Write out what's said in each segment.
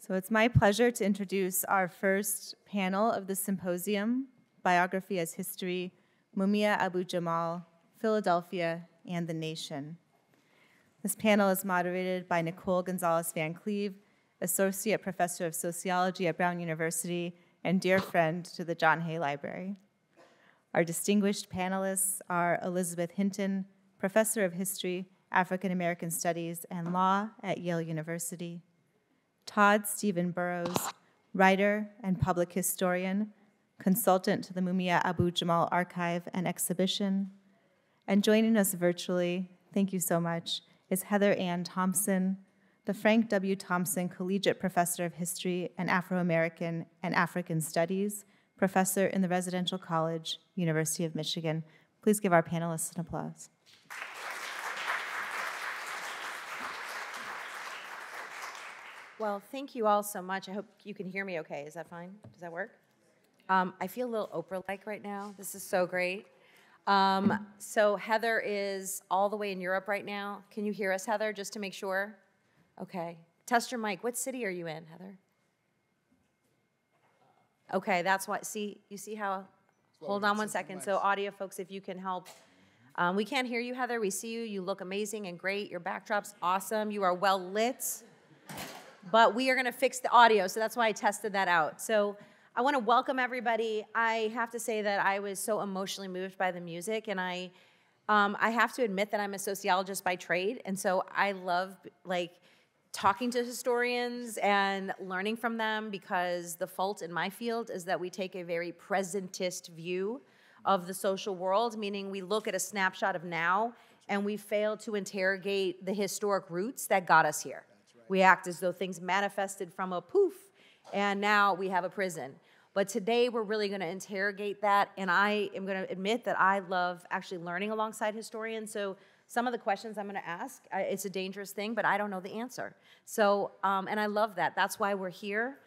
So it's my pleasure to introduce our first panel of the symposium, Biography as History, Mumia Abu-Jamal, Philadelphia, and the Nation. This panel is moderated by Nicole Gonzalez Van Cleve, Associate Professor of Sociology at Brown University and dear friend to the John Hay Library. Our distinguished panelists are Elizabeth Hinton, Professor of History, African American Studies, and Law at Yale University; Todd Stephen Burroughs, writer and public historian, consultant to the Mumia Abu-Jamal Archive and Exhibition; and joining us virtually, thank you so much, is Heather Ann Thompson, the Frank W. Thompson Collegiate Professor of History and Afro-American and African Studies, professor in the Residential College, University of Michigan. Please give our panelists an applause. Well, thank you all so much. I hope you can hear me okay. Is that fine? Does that work? I feel a little Oprah-like right now. This is so great. So Heather is all the way in Europe right now. Can you hear us, Heather, just to make sure? Okay. Test your mic. What city are you in, Heather? Okay, that's why. See, you see how? Hold on one second. So audio folks, if you can help. We can't hear you, Heather. We see you. You look amazing and great. Your backdrop's awesome. You are well lit. But we are going to fix the audio, so that's why I tested that out. So I want to welcome everybody. I have to say that I was so emotionally moved by the music, and I have to admit that I'm a sociologist by trade, and so I love like talking to historians and learning from them, because the fault in my field is that we take a very presentist view of the social world, meaning we look at a snapshot of now, and we fail to interrogate the historic roots that got us here. We act as though things manifested from a poof, and now we have a prison. But today we're really going to interrogate that, and I am going to admit that I love actually learning alongside historians. So some of the questions I'm going to ask, it's a dangerous thing, but I don't know the answer. So, and I love that. That's why we're here.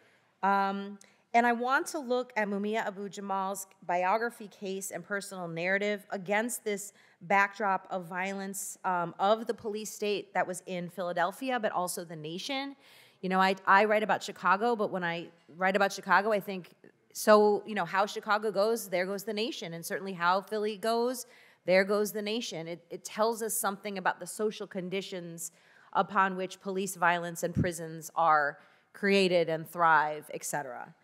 And I want to look at Mumia Abu-Jamal's biography, case, and personal narrative against this backdrop of violence of the police state that was in Philadelphia, but also the nation. You know, I write about Chicago, but when I write about Chicago, I think, so, you know, how Chicago goes, there goes the nation. And certainly how Philly goes, there goes the nation. It tells us something about the social conditions upon which police violence and prisons are created and thrive, et cetera.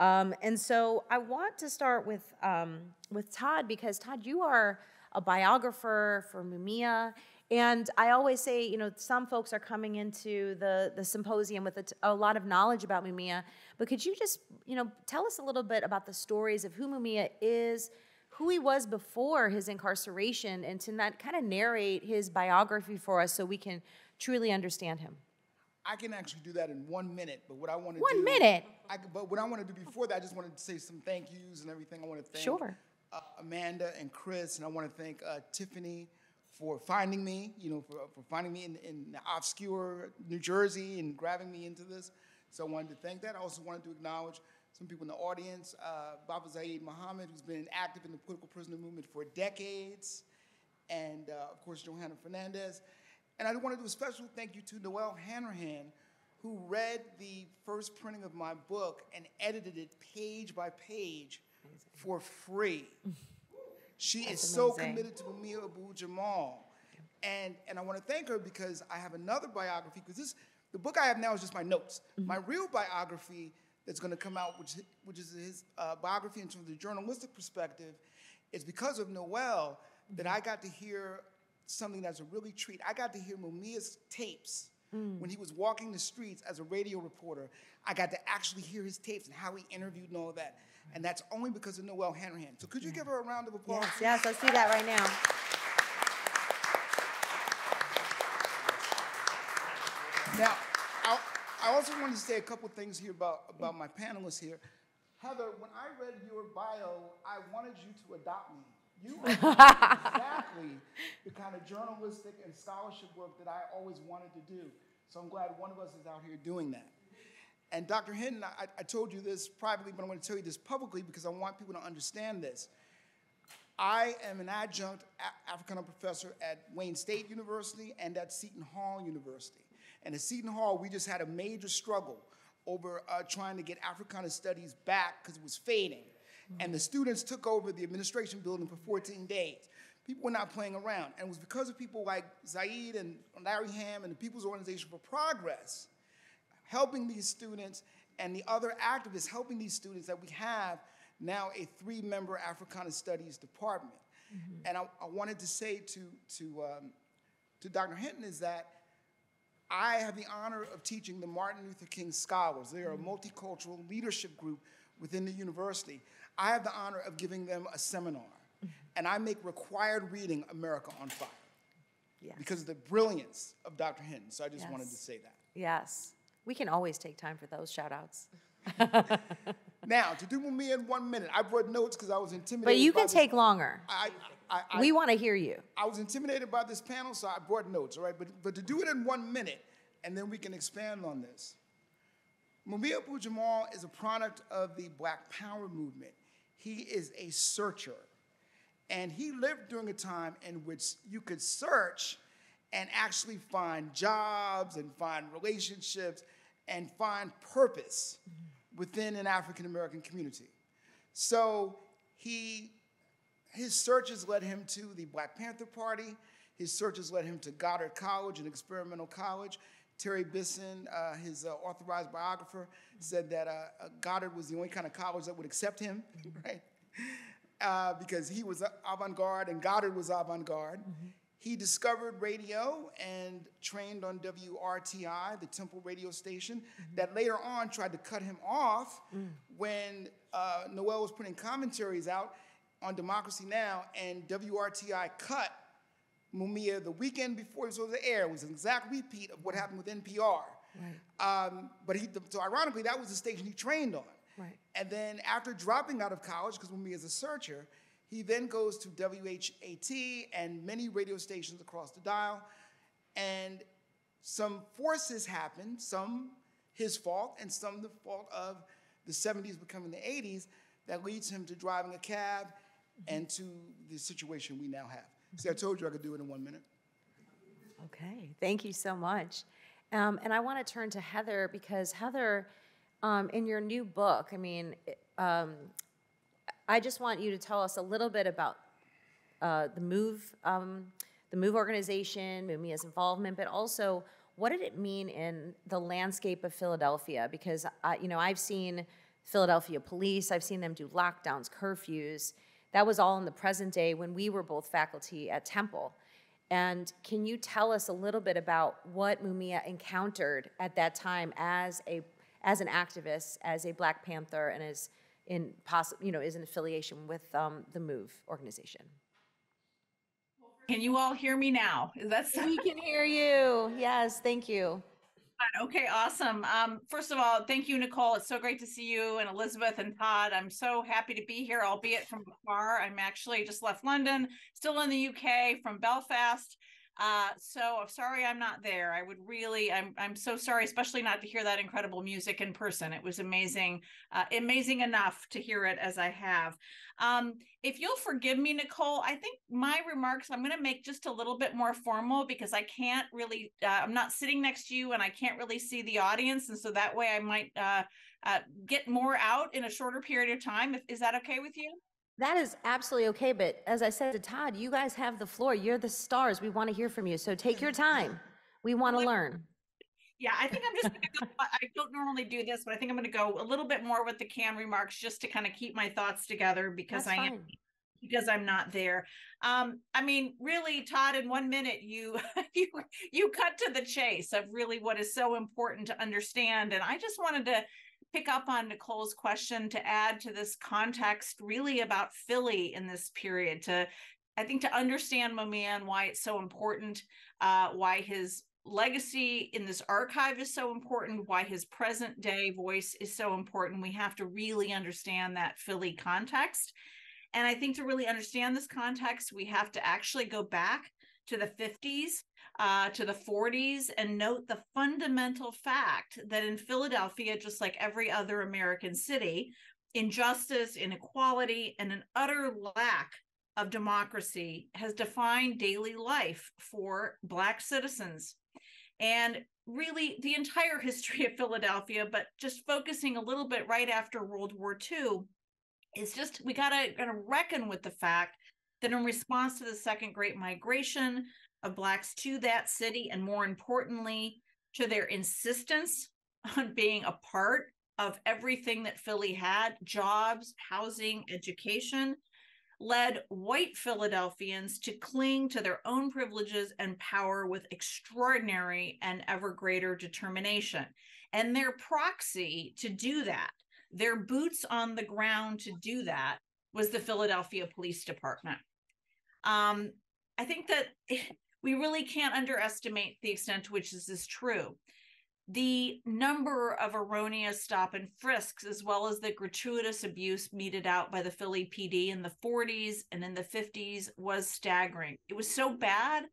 And so I want to start with Todd, because Todd, you are a biographer for Mumia, and I always say, you know, some folks are coming into the symposium with a lot of knowledge about Mumia, but could you just, you know, tell us a little bit about the stories of who Mumia is, who he was before his incarceration, and to not kind of narrate his biography for us so we can truly understand him? I can actually do that in 1 minute, but what I want to do... 1 minute? But what I want to do before that, I just wanted to say some thank yous and everything. I want to thank Amanda and Chris, and I want to thank Tiffany for finding me, you know, for finding me in obscure New Jersey and grabbing me into this. So I wanted to thank that. I also wanted to acknowledge some people in the audience, Baba Zaid Muhammad, who's been active in the political prisoner movement for decades, and of course, Johanna Fernandez. And I want to do a special thank you to Noelle Hanrahan, who read the first printing of my book and edited it page by page for free. She is so committed to Mumia Abu-Jamal. And I want to thank her because I have another biography, because the book I have now is just my notes. My real biography that's going to come out, which is his biography in terms of the journalistic perspective, is because of Noelle that I got to hear something that's a really treat. I got to hear Mumia's tapes when he was walking the streets as a radio reporter. I got to actually hear his tapes and how he interviewed and all that. And that's only because of Noelle Hanrahan. So could you give her a round of applause? Yes, yes, I see that right now. Now, I also wanted to say a couple things here about my panelists here. Heather, when I read your bio, I wanted you to adopt me. You are exactly the kind of journalistic and scholarship work that I always wanted to do. So I'm glad one of us is out here doing that. And Dr. Hinton, I told you this privately, but I'm going to tell you this publicly because I want people to understand this. I am an adjunct Africana professor at Wayne State University and at Seton Hall University. And at Seton Hall, we just had a major struggle over trying to get Africana studies back because it was fading. And the students took over the administration building for 14 days. People were not playing around. And it was because of people like Zaid and Larry Ham and the People's Organization for Progress helping these students and the other activists helping these students that we have now a 3-member Africana Studies department. Mm-hmm. And I wanted to say to Dr. Hinton is that I have the honor of teaching the Martin Luther King Scholars. They are a multicultural leadership group within the university. I have the honor of giving them a seminar. And I make required reading America on Fire because of the brilliance of Dr. Hinton. So I just wanted to say that. Yes. We can always take time for those shout-outs. Now, to do Mumia in 1 minute, I brought notes because I was intimidated. But you can take longer. We want to hear you. I was intimidated by this panel, so I brought notes, all right? But to do it in 1 minute, and then we can expand on this. Mumia Abu-Jamal is a product of the Black Power movement. He is a searcher. And he lived during a time in which you could search and actually find jobs and find relationships and find purpose within an African-American community. So his searches led him to the Black Panther Party. His searches led him to Goddard College, an experimental college. Terry Bisson, his authorized biographer, said that Goddard was the only kind of college that would accept him, right? Because he was avant-garde and Goddard was avant-garde. He discovered radio and trained on WRTI, the Temple radio station, that later on tried to cut him off when Noelle was putting commentaries out on Democracy Now! And WRTI cut Mumia the weekend before he was on the air. It was an exact repeat of what happened with NPR. Right. So ironically, that was the station he trained on. Right. And then after dropping out of college, because Mumia is a searcher, he then goes to WHAT and many radio stations across the dial. And some forces happened, some his fault and some the fault of the 70s becoming the 80s, that leads him to driving a cab and to the situation we now have. See, I told you I could do it in 1 minute. Okay, thank you so much. And I want to turn to Heather, because Heather, in your new book, I mean, I just want you to tell us a little bit about the MOVE organization, Mumia's involvement, but also what did it mean in the landscape of Philadelphia? Because you know, I've seen Philadelphia police, I've seen them do lockdowns, curfews. That was all in the present day when we were both faculty at Temple. And can you tell us a little bit about what Mumia encountered at that time as a as an activist, as a Black Panther, and as in is in affiliation with the MOVE organization? Can you all hear me now? Is that so? We can hear you. Yes, thank you. Okay, awesome. First of all, thank you, Nicole. It's so great to see you and Elizabeth and Todd. I'm so happy to be here, albeit from afar. I'm actually just left London, still in the UK from Belfast. So I'm sorry I'm not there. I'm so sorry, especially not to hear that incredible music in person. It was amazing, amazing enough to hear it as I have. If you'll forgive me, Nicole, I think my remarks I'm going to make just a little bit more formal, because I can't really, I'm not sitting next to you and I can't really see the audience. And so that way I might get more out in a shorter period of time. Is that okay with you? That is absolutely okay, but as I said to Todd, you guys have the floor. You're the stars. We want to hear from you, so take your time. We want to learn. Yeah, I think I'm just going to go, I don't normally do this, but I think I'm going to go a little bit more with the canned remarks just to kind of keep my thoughts together, because I'm not there. I mean, really, Todd, in 1 minute, you cut to the chase of really what is so important to understand, and I just wanted to pick up on Nicole's question to add to this context really about Philly in this period, I think to understand Mumia and why it's so important, why his legacy in this archive is so important, why his present day voice is so important. We have to really understand that Philly context. And I think to really understand this context, we have to actually go back to the 50s, to the 40s, and note the fundamental fact that in Philadelphia, just like every other American city, injustice, inequality, and an utter lack of democracy has defined daily life for Black citizens. And really the entire history of Philadelphia, but just focusing a little bit right after World War II, is just we gotta reckon with the fact that in response to the Second Great Migration of Blacks to that city, and more importantly, to their insistence on being a part of everything that Philly had, jobs, housing, education, led white Philadelphians to cling to their own privileges and power with extraordinary and ever greater determination. And their proxy to do that, their boots on the ground to do that, was the Philadelphia Police Department. I think that we really can't underestimate the extent to which this is true. The number of erroneous stop and frisks, as well as the gratuitous abuse meted out by the Philly PD in the 40s and in the 50s, was staggering. It was so bad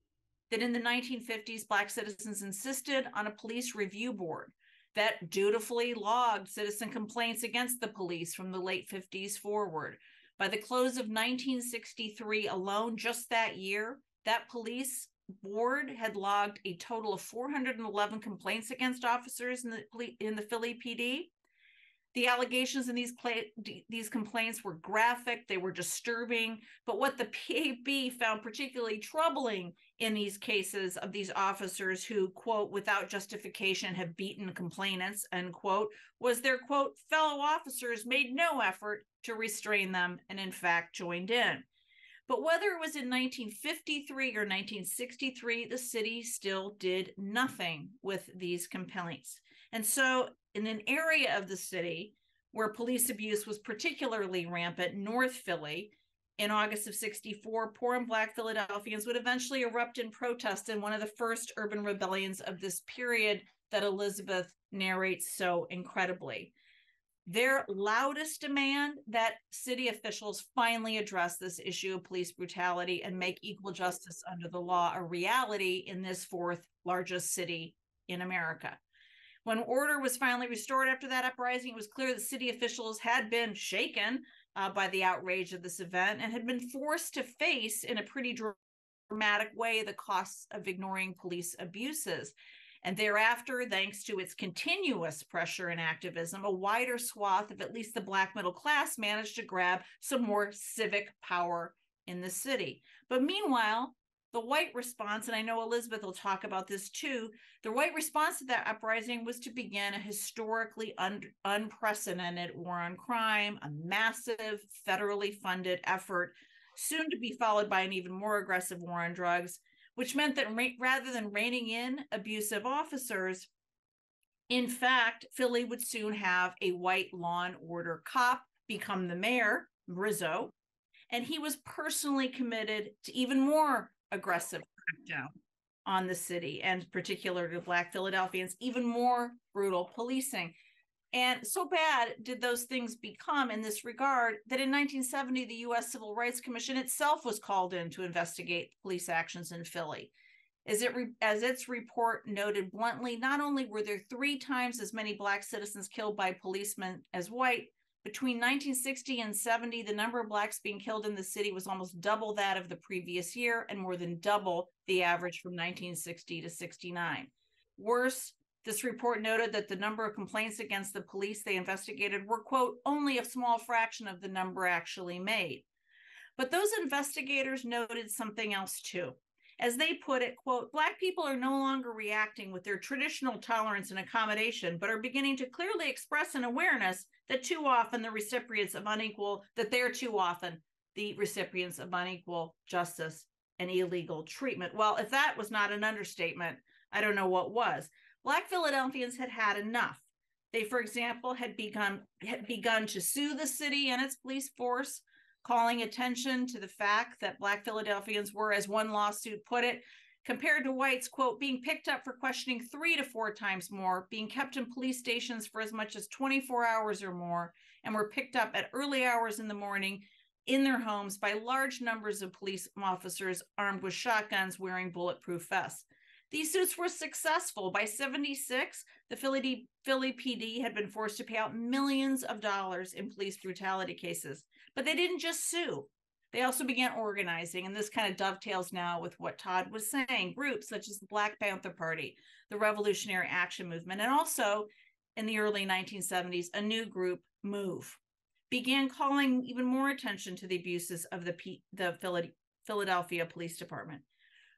that in the 1950s, Black citizens insisted on a police review board that dutifully logged citizen complaints against the police from the late 50s forward. By the close of 1963 alone, just that year, that police board had logged a total of 411 complaints against officers in the Philly PD. The allegations in these complaints were graphic, they were disturbing, but what the PAB found particularly troubling in these cases of these officers who, quote, without justification have beaten complainants, end quote, was their, quote, fellow officers made no effort to restrain them and in fact joined in. But whether it was in 1953 or 1963, the city still did nothing with these complaints. And so in an area of the city where police abuse was particularly rampant, North Philly, in August of 1964, poor and Black Philadelphians would eventually erupt in protest in one of the first urban rebellions of this period that Elizabeth narrates so incredibly. Their loudest demand, that city officials finally address this issue of police brutality and make equal justice under the law a reality in this fourth largest city in America. When order was finally restored after that uprising, it was clear that city officials had been shaken by the outrage of this event and had been forced to face in a pretty dramatic way the costs of ignoring police abuses. And thereafter, thanks to its continuous pressure and activism, a wider swath of at least the Black middle class managed to grab some more civic power in the city. But meanwhile, the white response, and I know Elizabeth will talk about this too, the white response to that uprising was to begin a historically unprecedented war on crime, a massive federally funded effort, soon to be followed by an even more aggressive war on drugs, which meant that rather than reining in abusive officers, in fact, Philly would soon have a white law and order cop become the mayor, Rizzo, and he was personally committed to even more aggressive crackdown on the city, and particularly Black Philadelphians, even more brutal policing. And so bad did those things become in this regard that in 1970, the U.S. Civil Rights Commission itself was called in to investigate police actions in Philly. As its report noted bluntly, not only were there 3 times as many Black citizens killed by policemen as white, between 1960 and 70, the number of Blacks being killed in the city was almost double that of the previous year and more than double the average from 1960 to 69. Worse, this report noted that the number of complaints against the police they investigated were, quote, only a small fraction of the number actually made. But those investigators noted something else too. As they put it, quote, Black people are no longer reacting with their traditional tolerance and accommodation, but are beginning to clearly express an awareness that they're too often the recipients of unequal justice and illegal treatment. Well, if that was not an understatement, I don't know what was. Black Philadelphians had had enough. They, for example, had begun to sue the city and its police force, calling attention to the fact that Black Philadelphians were, as one lawsuit put it, compared to whites, quote, being picked up for questioning 3 to 4 times more, being kept in police stations for as much as 24 hours or more, and were picked up at early hours in the morning in their homes by large numbers of police officers armed with shotguns wearing bulletproof vests. These suits were successful. By 1976, the Philly PD had been forced to pay out millions of dollars in police brutality cases. But they didn't just sue. They also began organizing, and this kind of dovetails now with what Todd was saying, groups such as the Black Panther Party, the Revolutionary Action Movement, and also in the early 1970s, a new group, MOVE, began calling even more attention to the abuses of the Philadelphia Police Department.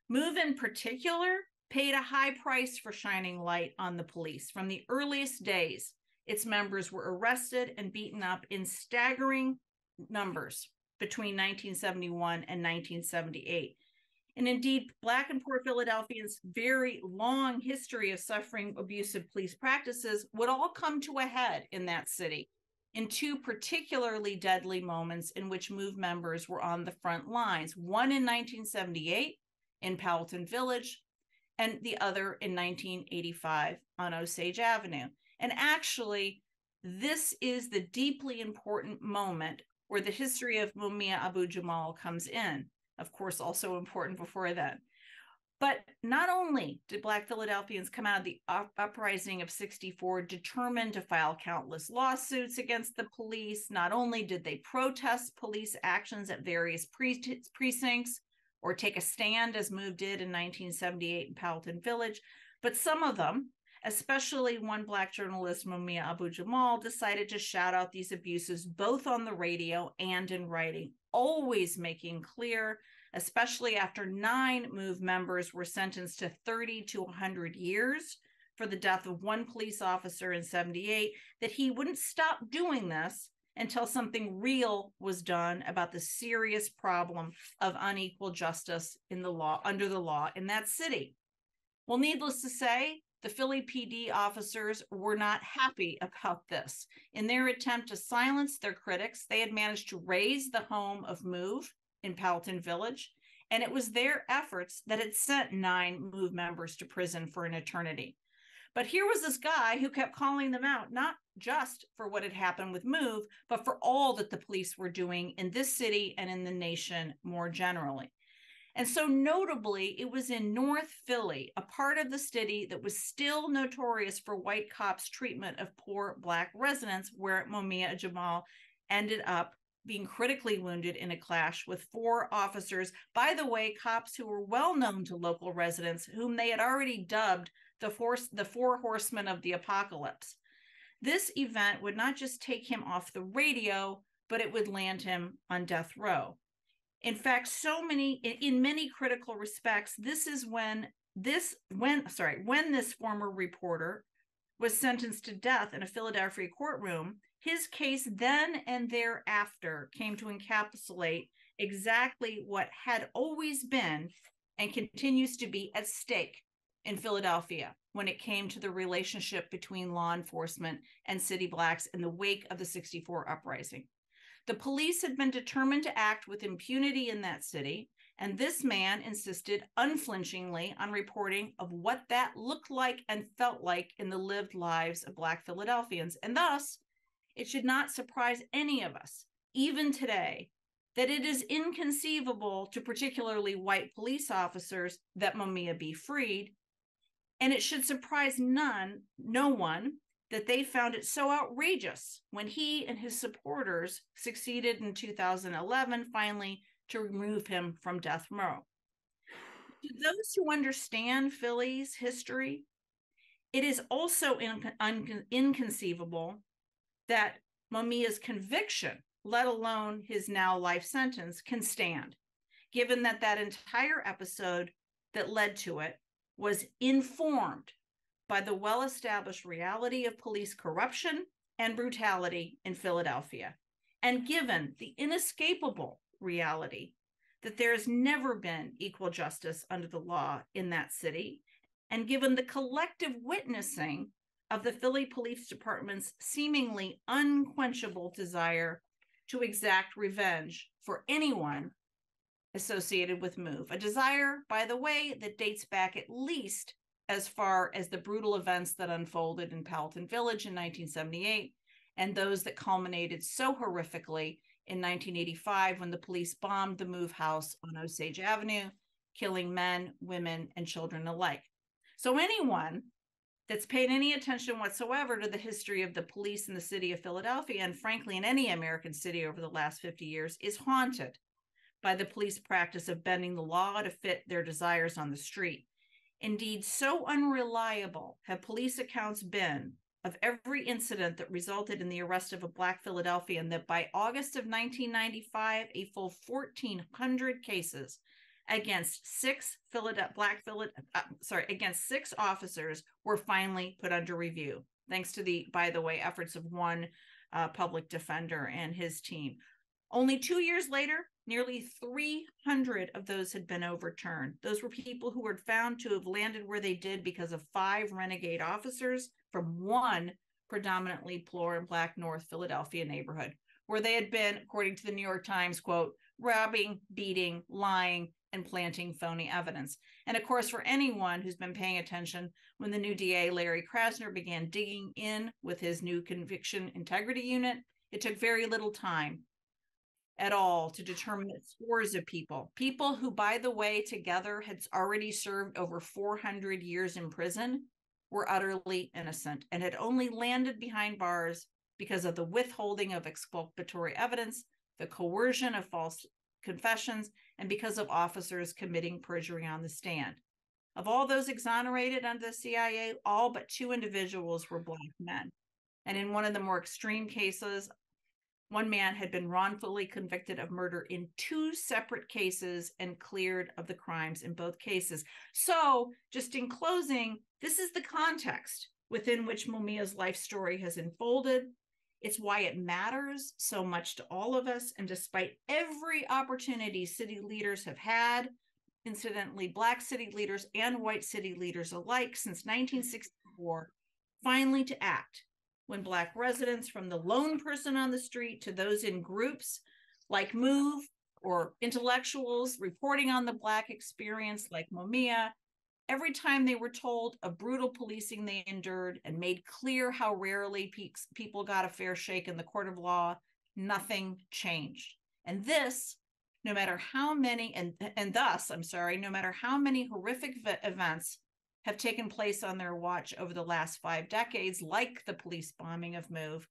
MOVE in particular paid a high price for shining light on the police. From the earliest days, its members were arrested and beaten up in staggering numbers between 1971 and 1978. And indeed, Black and poor Philadelphians' very long history of suffering abusive police practices would all come to a head in that city in two particularly deadly moments in which MOVE members were on the front lines, one in 1978 in Powelton Village and the other in 1985 on Osage Avenue. And actually, this is the deeply important moment where the history of Mumia Abu-Jamal comes in, of course, also important before then. But not only did Black Philadelphians come out of the uprising of '64 determined to file countless lawsuits against the police, not only did they protest police actions at various precincts or take a stand as MOVE did in 1978 in Powelton Village, but some of them, especially one Black journalist, Mumia Abu-Jamal, decided to shout out these abuses both on the radio and in writing, always making clear, especially after 9 MOVE members were sentenced to 30 to 100 years for the death of one police officer in 1978, that he wouldn't stop doing this until something real was done about the serious problem of unequal justice in the law, under the law in that city. Well, needless to say, the Philly PD officers were not happy about this. In their attempt to silence their critics, they had managed to raise the home of MOVE in Powelton Village, and it was their efforts that had sent 9 MOVE members to prison for an eternity. But here was this guy who kept calling them out, not just for what had happened with MOVE, but for all that the police were doing in this city and in the nation more generally. And so notably, it was in North Philly, a part of the city that was still notorious for white cops' treatment of poor Black residents, where Mumia Abu-Jamal ended up being critically wounded in a clash with 4 officers. By the way, cops who were well known to local residents, whom they had already dubbed the 4 horsemen of the apocalypse. This event would not just take him off the radio, but it would land him on death row. In fact, in many critical respects, this is when this former reporter was sentenced to death in a Philadelphia courtroom, his case then and thereafter came to encapsulate exactly what had always been and continues to be at stake in Philadelphia when it came to the relationship between law enforcement and city Blacks in the wake of the '64 uprising. The police had been determined to act with impunity in that city, and this man insisted unflinchingly on reporting of what that looked like and felt like in the lived lives of Black Philadelphians. And thus, it should not surprise any of us, even today, that it is inconceivable to particularly white police officers that Mumia be freed, and it should surprise no one, that they found it so outrageous when he and his supporters succeeded in 2011, finally, to remove him from death row. To those who understand Philly's history, it is also inconceivable that Mumia's conviction, let alone his now life sentence, can stand, given that that entire episode that led to it was informed by the well-established reality of police corruption and brutality in Philadelphia, and given the inescapable reality that there has never been equal justice under the law in that city, and given the collective witnessing of the Philly Police Department's seemingly unquenchable desire to exact revenge for anyone associated with MOVE, a desire, by the way, that dates back at least as far as the brutal events that unfolded in Powelton Village in 1978 and those that culminated so horrifically in 1985 when the police bombed the MOVE house on Osage Avenue, killing men, women, and children alike. So anyone that's paid any attention whatsoever to the history of the police in the city of Philadelphia, and frankly in any American city over the last 50 years, is haunted by the police practice of bending the law to fit their desires on the street. Indeed, so unreliable have police accounts been of every incident that resulted in the arrest of a Black Philadelphian that by August of 1995, a full 1,400 cases against six officers were finally put under review, thanks to the, by the way, efforts of one public defender and his team. Only 2 years later, nearly 300 of those had been overturned. Those were people who were found to have landed where they did because of 5 renegade officers from one predominantly poor and Black North Philadelphia neighborhood, where they had been, according to the New York Times, quote, robbing, beating, lying, and planting phony evidence. And of course, for anyone who's been paying attention, when the new DA, Larry Krasner, began digging in with his new Conviction Integrity Unit, it took very little time at all to determine that scores of people who, by the way, together had already served over 400 years in prison, were utterly innocent and had only landed behind bars because of the withholding of exculpatory evidence, the coercion of false confessions, and because of officers committing perjury on the stand. Of all those exonerated under the CIA, all but 2 individuals were Black men. And in one of the more extreme cases, one man had been wrongfully convicted of murder in 2 separate cases and cleared of the crimes in both cases. So, just in closing, this is the context within which Mumia's life story has unfolded. It's why it matters so much to all of us. And despite every opportunity city leaders have had, incidentally, Black city leaders and white city leaders alike since 1964, finally to act, when Black residents, from the lone person on the street to those in groups like MOVE or intellectuals reporting on the Black experience like Mumia, every time they were told of brutal policing they endured and made clear how rarely people got a fair shake in the court of law, nothing changed. And this, no matter how many, no matter how many horrific events have taken place on their watch over the last 5 decades, like the police bombing of MOVE,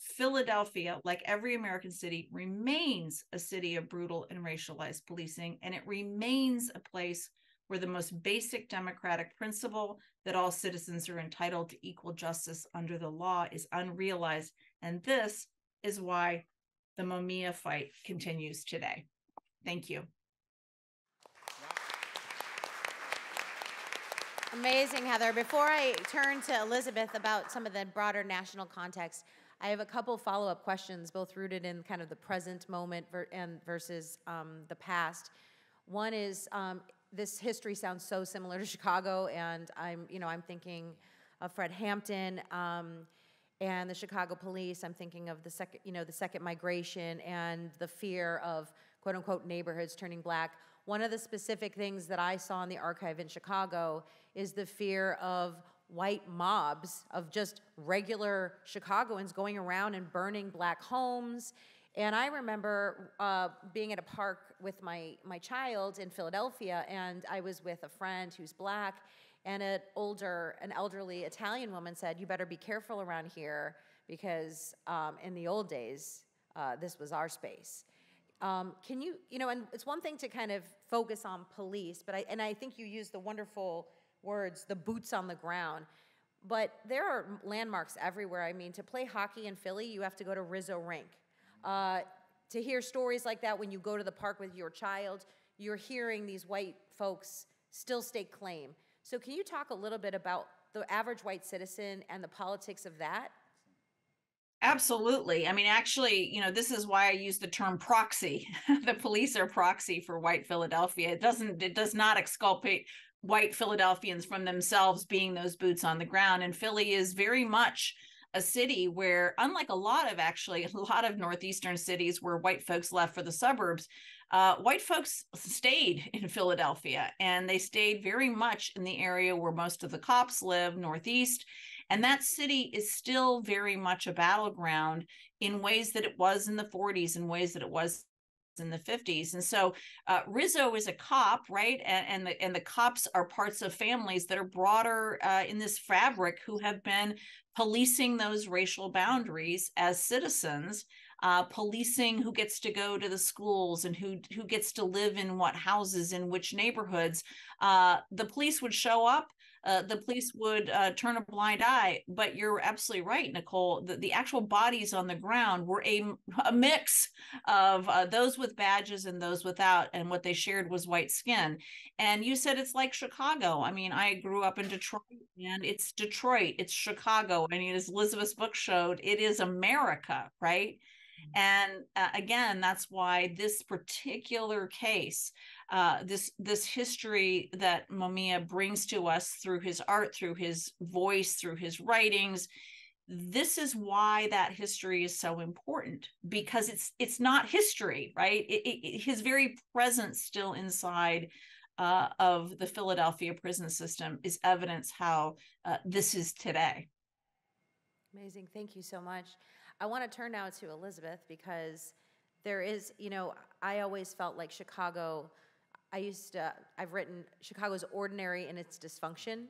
Philadelphia, like every American city, remains a city of brutal and racialized policing, and it remains a place where the most basic democratic principle that all citizens are entitled to equal justice under the law is unrealized. And this is why the Mumia fight continues today. Thank you. Amazing, Heather. Before I turn to Elizabeth about some of the broader national context, I have a couple follow-up questions, both rooted in kind of the present moment versus the past. One is, this history sounds so similar to Chicago, and I'm thinking of Fred Hampton and the Chicago police. I'm thinking of the second migration and the fear of quote unquote neighborhoods turning Black. One of the specific things that I saw in the archive in Chicago is the fear of white mobs of just regular Chicagoans going around and burning Black homes. And I remember being at a park with my child in Philadelphia, and I was with a friend who's Black, and an elderly Italian woman said, "You better be careful around here because in the old days, this was our space." And it's one thing to kind of focus on police, and I think you used the wonderful words, the boots on the ground. But there are landmarks everywhere. I mean, to play hockey in Philly, you have to go to Rizzo Rink. To hear stories like that when you go to the park with your child, you're hearing these white folks still stake claim. So can you talk a little bit about the average white citizen and the politics of that? Absolutely. I mean, actually, this is why I use the term proxy. The police are proxy for white Philadelphia. It does not exculpate white Philadelphians from themselves being those boots on the ground. And Philly is very much a city where, unlike a lot of northeastern cities where white folks left for the suburbs, white folks stayed in Philadelphia, and they stayed very much in the area where most of the cops live, northeast. And that city is still very much a battleground in ways that it was in the 40s, in ways that it was in the 50s. And so Rizzo is a cop, right? And the cops are parts of families that are broader in this fabric who have been policing those racial boundaries as citizens policing who gets to go to the schools and who gets to live in what houses, in which neighborhoods. The police would show up. The police would turn a blind eye. But you're absolutely right, Nicole. The actual bodies on the ground were a mix of those with badges and those without. And what they shared was white skin. And you said it's like Chicago. I mean, I grew up in Detroit, and it's Detroit. It's Chicago. I mean, as Elizabeth's book showed, it is America, right? And again, that's why this particular case, this history that Mumia brings to us through his art, through his voice, through his writings, this is why that history is so important, because it's not history, right? His very presence still inside of the Philadelphia prison system is evidence how this is today. Amazing. Thank you so much. I want to turn now to Elizabeth, because there is, you know, I always felt like Chicago, I've written Chicago's ordinary in its dysfunction.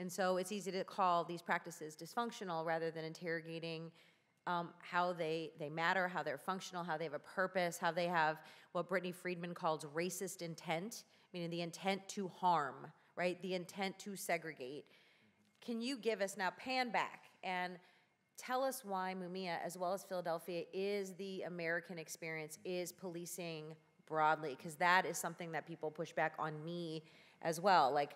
And so it's easy to call these practices dysfunctional rather than interrogating how they matter, how they're functional, how they have a purpose, how they have what Brittany Friedman calls racist intent, meaning the intent to harm, right? The intent to segregate. Can you give us now, pan back and tell us why Mumia, as well as Philadelphia, is the American experience, is policing broadly, because that is something that people push back on me as well. Like,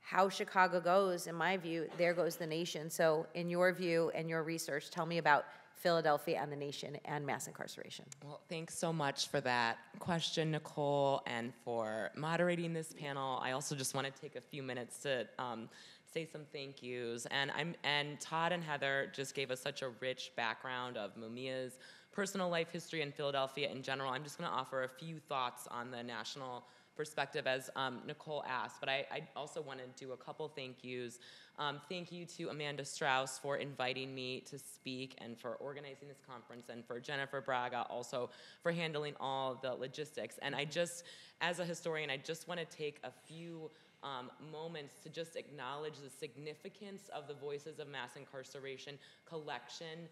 how Chicago goes, in my view, there goes the nation. So in your view and your research, tell me about Philadelphia and the nation and mass incarceration. Well, thanks so much for that question, Nicole, and for moderating this panel. I also just want to take a few minutes to say some thank yous, and Todd and Heather just gave us such a rich background of Mumia's personal life history in Philadelphia in general. I'm just going to offer a few thoughts on the national perspective, as Nicole asked, but I also want to do a couple thank yous. Thank you to Amanda Strauss for inviting me to speak and for organizing this conference, and for Jennifer Braga also for handling all the logistics. And I just, as a historian, I just want to take a few moments to just acknowledge the significance of the Voices of Mass Incarceration collection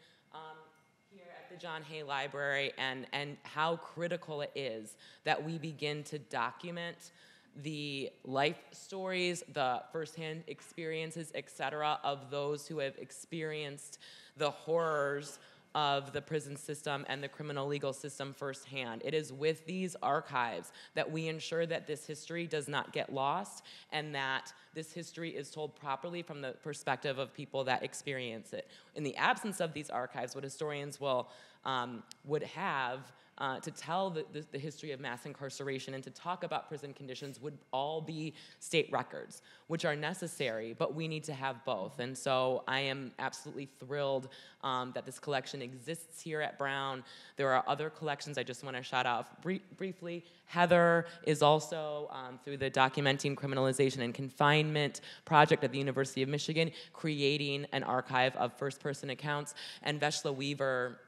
here at the John Hay Library, and how critical it is that we begin to document the life stories, the firsthand experiences, etc., of those who have experienced the horrors of the prison system and the criminal legal system firsthand. It is with these archives that we ensure that this history does not get lost, and that this history is told properly from the perspective of people that experience it. In the absence of these archives, what historians will would have to tell the history of mass incarceration and to talk about prison conditions would all be state records, which are necessary, but we need to have both. And so I am absolutely thrilled that this collection exists here at Brown. There are other collections I just want to shout out briefly. Heather is also, through the Documenting Criminalization and Confinement project at the University of Michigan, creating an archive of first-person accounts, and Veshla Weaver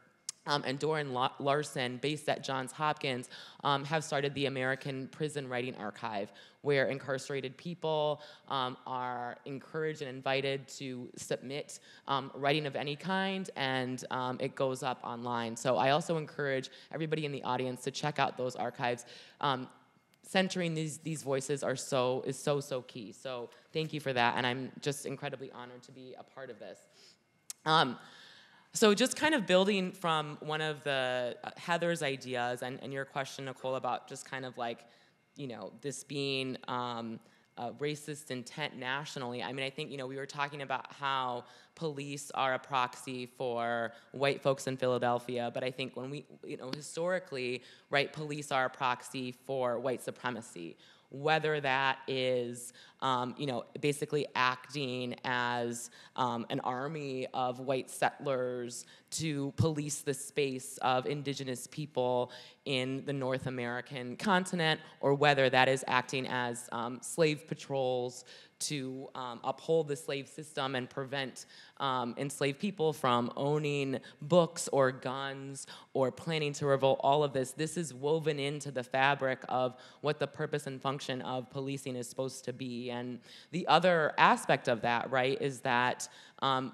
and Doran Larson, based at Johns Hopkins, have started the American Prison Writing Archive, where incarcerated people are encouraged and invited to submit writing of any kind, and it goes up online. So I also encourage everybody in the audience to check out those archives. Centering these voices is so key. So thank you for that, and I'm just incredibly honored to be a part of this. So just kind of building from one of the Heather's ideas and your question, Nicole, about just kind of like, you know, this being a racist intent nationally. I mean, I think, you know, we were talking about how police are a proxy for white folks in Philadelphia, but I think when we, you know, historically, right, police are a proxy for white supremacy, whether that is, you know, basically acting as an army of white settlers to police the space of indigenous people in the North American continent, or whether that is acting as slave patrols to uphold the slave system and prevent enslaved people from owning books or guns or planning to revolt, all of this. This is woven into the fabric of what the purpose and function of policing is supposed to be. And the other aspect of that, right, is that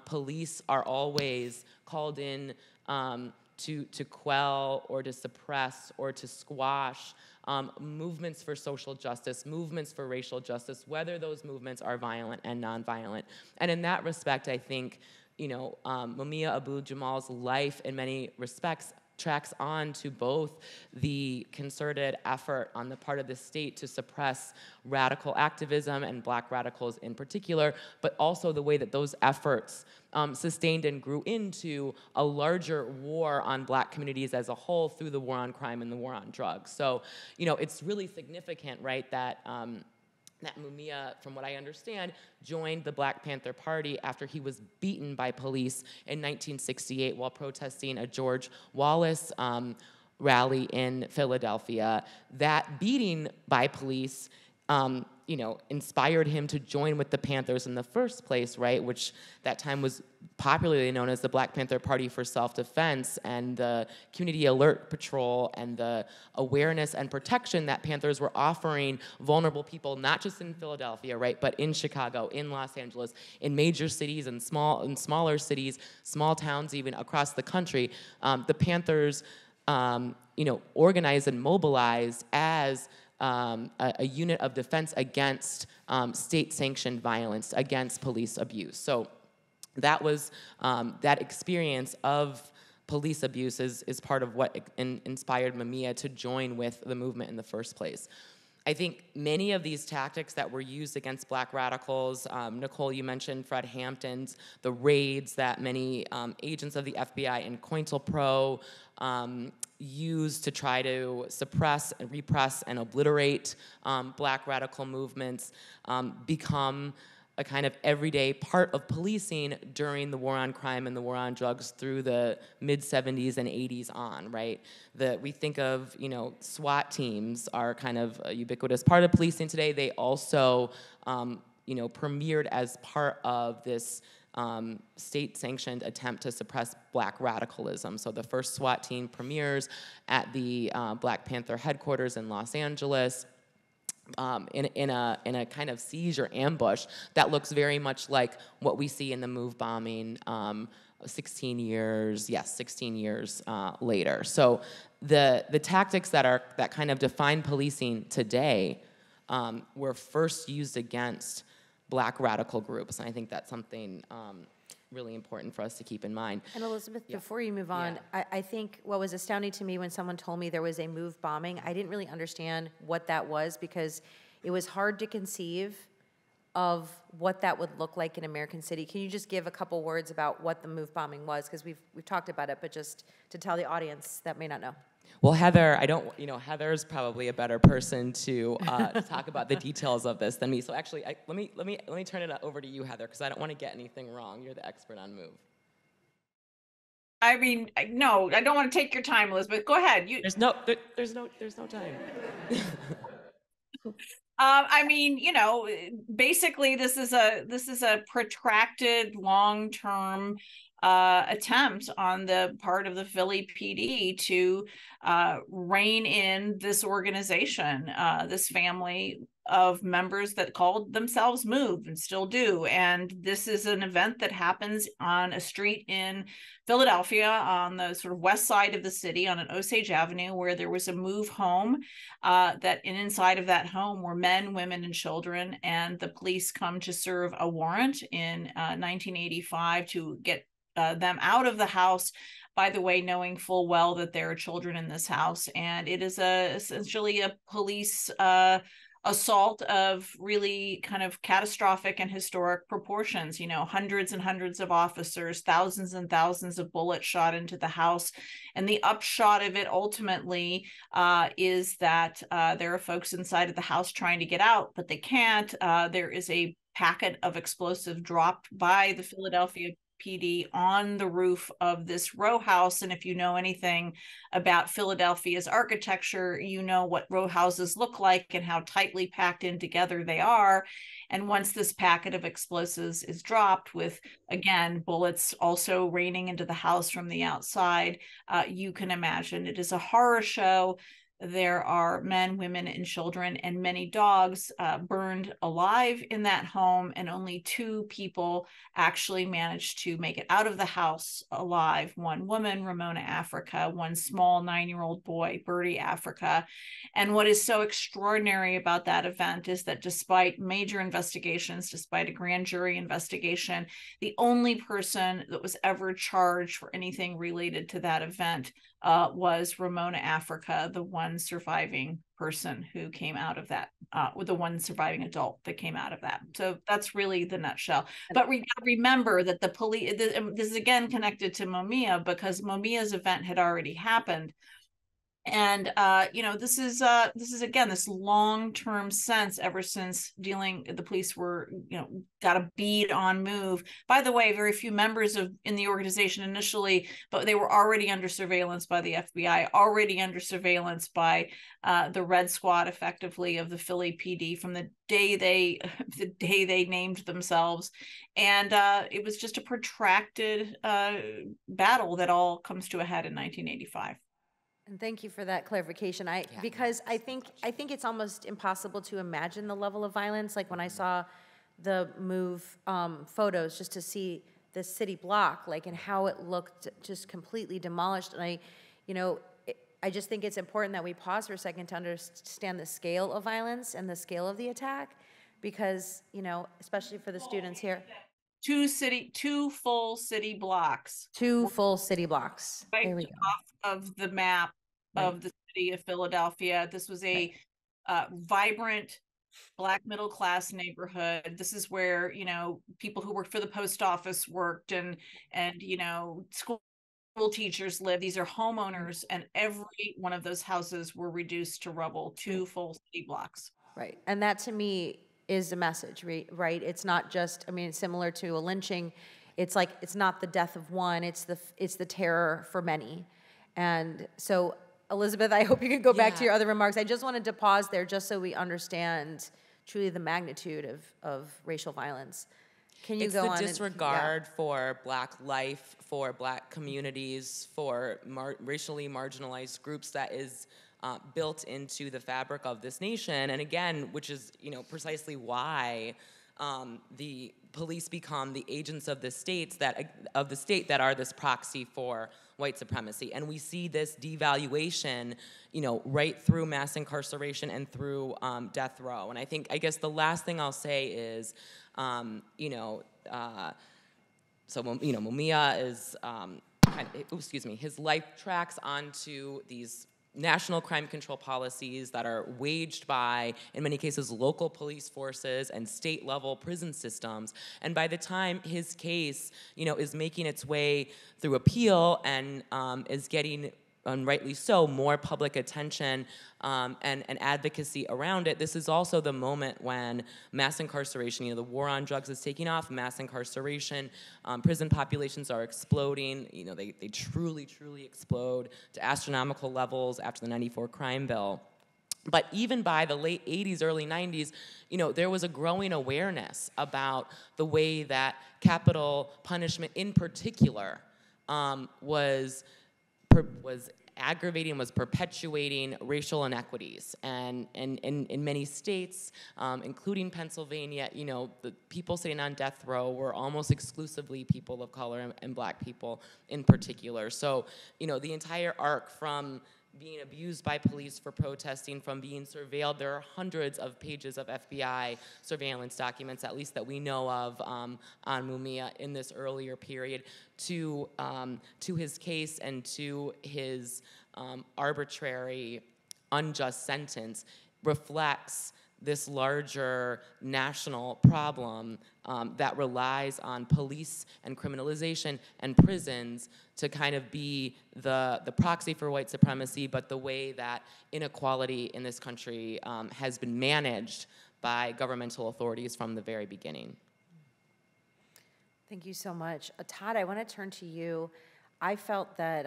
police are always called in to quell or to suppress or to squash movements for social justice, movements for racial justice, whether those movements are violent and nonviolent. And in that respect, I think, you know, Mumia Abu-Jamal's life in many respects tracks on to both the concerted effort on the part of the state to suppress radical activism and black radicals in particular, but also the way that those efforts sustained and grew into a larger war on black communities as a whole through the war on crime and the war on drugs. So, you know, it's really significant, right, that that Mumia, from what I understand, joined the Black Panther Party after he was beaten by police in 1968 while protesting a George Wallace rally in Philadelphia. That beating by police, you know, inspired him to join with the Panthers in the first place, right? Which that time was popularly known as the Black Panther Party for Self-Defense, and the Community Alert Patrol and the awareness and protection that Panthers were offering vulnerable people, not just in Philadelphia, right, but in Chicago, in Los Angeles, in major cities and smaller cities, small towns even across the country. The Panthers, you know, organized and mobilized as a unit of defense against state-sanctioned violence, against police abuse. So that was, that experience of police abuse is part of what inspired Mumia to join with the movement in the first place. I think many of these tactics that were used against black radicals, Nicole, you mentioned Fred Hampton's, the raids that many agents of the FBI and COINTELPRO used to try to suppress and repress and obliterate black radical movements, become a kind of everyday part of policing during the war on crime and the war on drugs through the mid-70s and 80s on, right? We think of, you know, SWAT teams are kind of a ubiquitous part of policing today. They also, you know, premiered as part of this state-sanctioned attempt to suppress black radicalism. So the first SWAT team premieres at the Black Panther headquarters in Los Angeles in a kind of siege or ambush that looks very much like what we see in the MOVE bombing 16 years later. So the tactics that kind of define policing today were first used against black radical groups, and I think that's something really important for us to keep in mind. And Elizabeth, yeah, before you move on, yeah, I think what was astounding to me when someone told me there was a MOVE bombing, I didn't really understand what that was because it was hard to conceive of what that would look like in American City. Can you just give a couple words about what the MOVE bombing was? Because we've talked about it, but just to tell the audience that may not know. Well, Heather, I don't, you know, Heather's probably a better person to talk about the details of this than me. So actually, let me turn it over to you, Heather, because I don't want to get anything wrong. You're the expert on MOVE. I mean, no, I don't want to take your time, Elizabeth. Go ahead. There's no time. I mean, you know, basically, this is a protracted, long-term attempt on the part of the Philly PD to rein in this organization, this family of members that called themselves MOVE and still do. And this is an event that happens on a street in Philadelphia on the sort of west side of the city on an Osage Avenue where there was a MOVE home inside of that home were men, women, and children. And the police come to serve a warrant in 1985 to get them out of the house, by the way, knowing full well that there are children in this house. And it is essentially a police assault of really kind of catastrophic and historic proportions, you know, hundreds and hundreds of officers, thousands and thousands of bullets shot into the house. And the upshot of it ultimately is that there are folks inside of the house trying to get out, but they can't. There is a packet of explosive dropped by the Philadelphia PD on the roof of this row house. And if you know anything about Philadelphia's architecture, you know what row houses look like and how tightly packed in together they are. And once this packet of explosives is dropped with, again, bullets also raining into the house from the outside, you can imagine it is a horror show There are men, women, and children, and many dogs burned alive in that home, and only two people actually managed to make it out of the house alive. One woman, Ramona Africa, one small 9-year-old boy, Birdie Africa. And what is so extraordinary about that event is that despite major investigations, despite a grand jury investigation, the only person that was ever charged for anything related to that event was Ramona Africa, the one surviving person who came out of that, the one surviving adult that came out of that. So that's really the nutshell. But we remember that the police, this is again connected to Mumia, because Mumia's event had already happened. And, this is again, this long-term sense ever since the police were, got a bead on MOVE. By the way, very few members in the organization initially, but they were already under surveillance by the FBI, already under surveillance by the Red Squad, effectively, of the Philly PD from the day they named themselves. And it was just a protracted battle that all comes to a head in 1985. And thank you for that clarification. Because I think it's almost impossible to imagine the level of violence. Like when I saw the MOVE photos, just to see the city block, and how it looked just completely demolished. And I just think it's important that we pause for a second to understand the scale of violence and the scale of the attack, because especially for the students here. Two full city blocks. Two full city blocks. Right there we go. Off of the map of the city of Philadelphia. This was a vibrant Black middle class neighborhood. This is where, people who worked for the post office worked, and school teachers live. These are homeowners, and every one of those houses were reduced to rubble. Two full city blocks. Right, and that to me is a message, right? It's not just, it's similar to a lynching. It's like, it's not the death of one, it's the terror for many. And so, Elizabeth, I hope you can go back to your other remarks. I just wanted to pause there just so we understand truly the magnitude of racial violence. Can you go on? It's the disregard for Black life, for Black communities, for racially marginalized groups that is built into the fabric of this nation. And again, which is precisely why the police become the agents of the states that are this proxy for white supremacy. And we see this devaluation, right through mass incarceration and through death row. And I guess the last thing I'll say is, Mumia is, his life tracks onto these national crime control policies that are waged by, in many cases, local police forces and state-level prison systems. And by the time his case, is making its way through appeal and is getting, and rightly so, more public attention and advocacy around it, this is also the moment when mass incarceration, the war on drugs is taking off, mass incarceration, prison populations are exploding, they truly, truly explode to astronomical levels after the '94 crime bill. But even by the late 80s, early 90s, there was a growing awareness about the way that capital punishment in particular was aggravating, was perpetuating racial inequities. And in many states, including Pennsylvania, the people sitting on death row were almost exclusively people of color and Black people in particular. So, the entire arc from being abused by police for protesting, from being surveilled. There are hundreds of pages of FBI surveillance documents, at least that we know of, on Mumia in this earlier period, to his case and to his arbitrary, unjust sentence, reflects this larger national problem that relies on police and criminalization and prisons to kind of be the proxy for white supremacy, but the way that inequality in this country has been managed by governmental authorities from the very beginning. Thank you so much. Todd, I want to turn to you. I felt that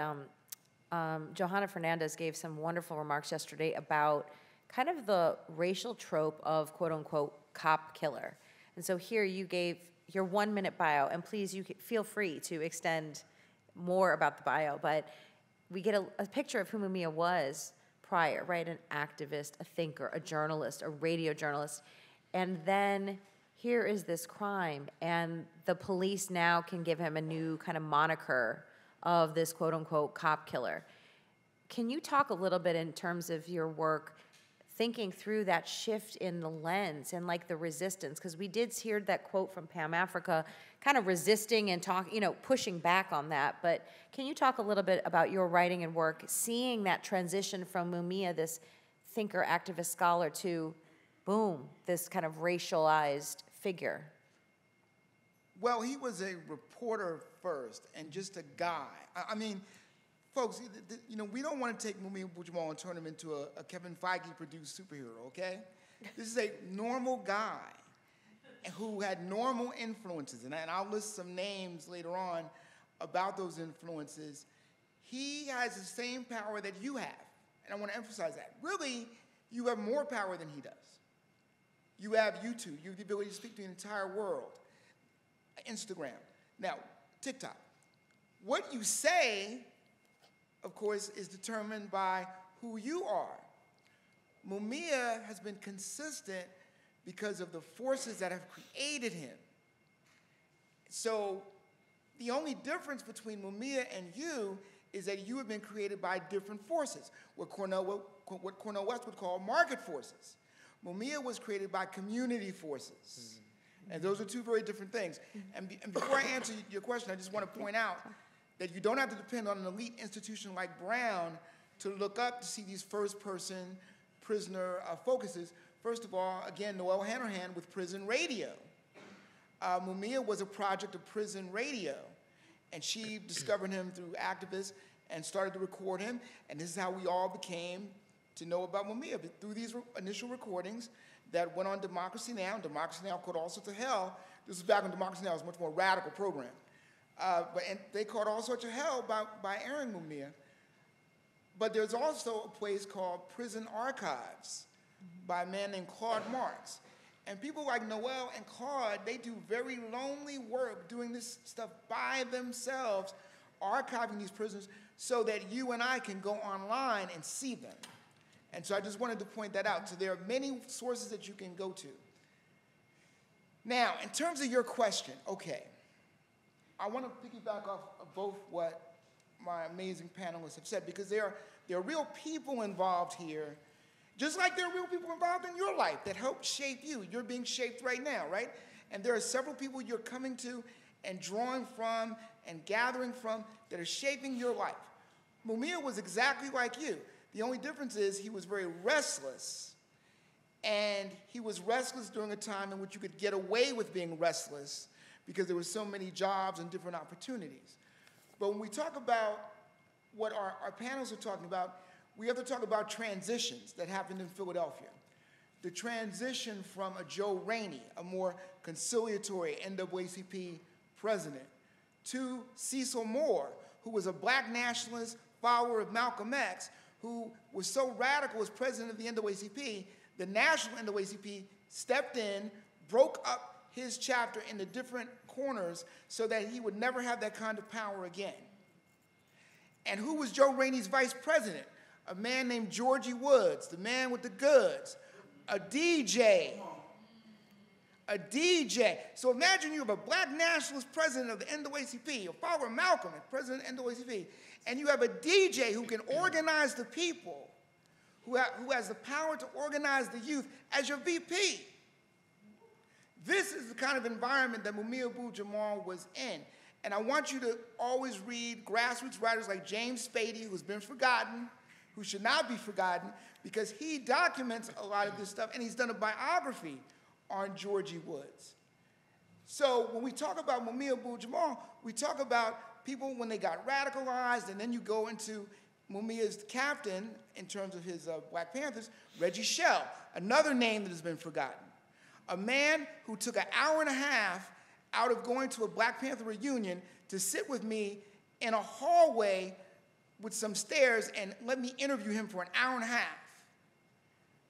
Johanna Fernandez gave some wonderful remarks yesterday about kind of the racial trope of quote-unquote cop killer. And so here you gave your 1-minute bio, and please you feel free to extend more about the bio, but we get a picture of who Mumia was prior, right? An activist, a thinker, a journalist, a radio journalist. And then here is this crime, and the police now can give him a new kind of moniker of this quote-unquote cop killer. Can you talk a little bit in terms of your work thinking through that shift in the lens and like the resistance? Because we did hear that quote from Pam Africa, kind of resisting and talking, you know, pushing back on that. But can you talk a little bit about your writing and work, seeing that transition from Mumia, this thinker, activist, scholar, to, boom, this kind of racialized figure? Well, he was a reporter first and just a guy. I mean, folks, you know, we don't want to take Mumia Abu-Jamal and turn him into a Kevin Feige-produced superhero, okay? This is a normal guy who had normal influences, and I'll list some names later on about those influences. He has the same power that you have, and I want to emphasize that. Really, you have more power than he does. You have YouTube. You have the ability to speak to the entire world. Instagram. Now, TikTok. What you say, of course, is determined by who you are. Mumia has been consistent because of the forces that have created him. So the only difference between Mumia and you is that you have been created by different forces, what Cornel West would call market forces. Mumia was created by community forces. Mm-hmm. And those are two very different things. And before I answer your question, I just want to point out that you don't have to depend on an elite institution like Brown to look up to see these first-person prisoner focuses. First of all, again, Noelle Hanrahan with Prison Radio. Mumia was a project of Prison Radio, and she discovered him through activists and started to record him, and this is how we all became to know about Mumia, but through these initial recordings that went on Democracy Now, and Democracy Now caught all sorts of hell. This was back when Democracy Now was a much more radical program. And they caught all sorts of hell by airing Mumia. But there's also a place called Prison Archives by a man named Claude Marks. And people like Noel and Claude, they do very lonely work doing this stuff by themselves, archiving these prisoners so that you and I can go online and see them. And so I just wanted to point that out. So there are many sources that you can go to. Now, in terms of your question, okay. I want to piggyback off of both what my amazing panelists have said, because there are real people involved here, just like there are real people involved in your life that helped shape you. You're being shaped right now, right? And there are several people you're coming to and drawing from and gathering from that are shaping your life. Mumia was exactly like you. The only difference is he was very restless, and he was restless during a time in which you could get away with being restless because there were so many jobs and different opportunities. But when we talk about what our panels are talking about, we have to talk about transitions that happened in Philadelphia. The transition from a Joe Rainey, a more conciliatory NAACP president, to Cecil Moore, who was a black nationalist follower of Malcolm X, who was so radical as president of the NAACP, the national NAACP stepped in, broke up his chapter in the different corners so that he would never have that kind of power again. And who was Joe Rainey's vice president? A man named Georgie Woods, the man with the goods, a DJ. So imagine you have a black nationalist president of the NAACP, a follower of Malcolm, president of the NAACP, and you have a DJ who can organize the people, who has the power to organize the youth as your VP. This is the kind of environment that Mumia Abu-Jamal was in. And I want you to always read grassroots writers like James Spady, who's been forgotten, who should not be forgotten, because he documents a lot of this stuff, and he's done a biography on Georgie Woods. So when we talk about Mumia Abu-Jamal, we talk about people when they got radicalized, and then you go into Mumia's captain, in terms of his Black Panthers, Reggie Shell, another name that has been forgotten. A man who took an hour and a half out of going to a Black Panther reunion to sit with me in a hallway with some stairs and let me interview him for an hour and a half,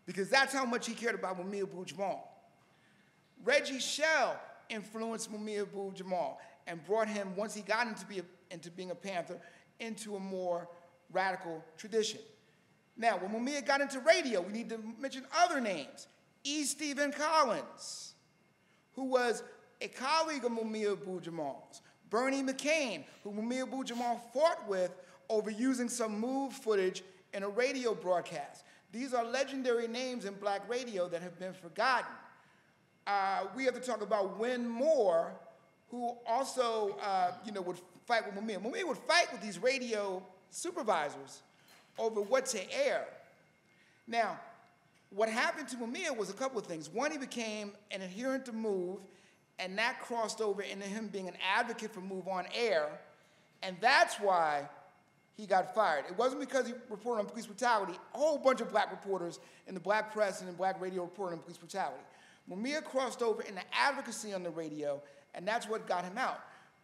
because that's how much he cared about Mumia Abu-Jamal. Reggie Shell influenced Mumia Abu-Jamal and brought him, once he got into being a Panther, into a more radical tradition. Now, when Mumia got into radio, we need to mention other names. E. Stephen Collins, who was a colleague of Mumia Abu-Jamal's. Bernie McCain, who Mumia Abu-Jamal fought with over using some MOVE footage in a radio broadcast. These are legendary names in black radio that have been forgotten. We have to talk about Win Moore, who also would fight with Mumia. Mumia would fight with these radio supervisors over what to air. Now, what happened to Mumia was a couple of things. One, he became an adherent to MOVE, and that crossed over into him being an advocate for MOVE on air, and that's why he got fired. It wasn't because he reported on police brutality. A whole bunch of black reporters in the black press and in black radio reported on police brutality. Mumia crossed over into advocacy on the radio, and that's what got him out.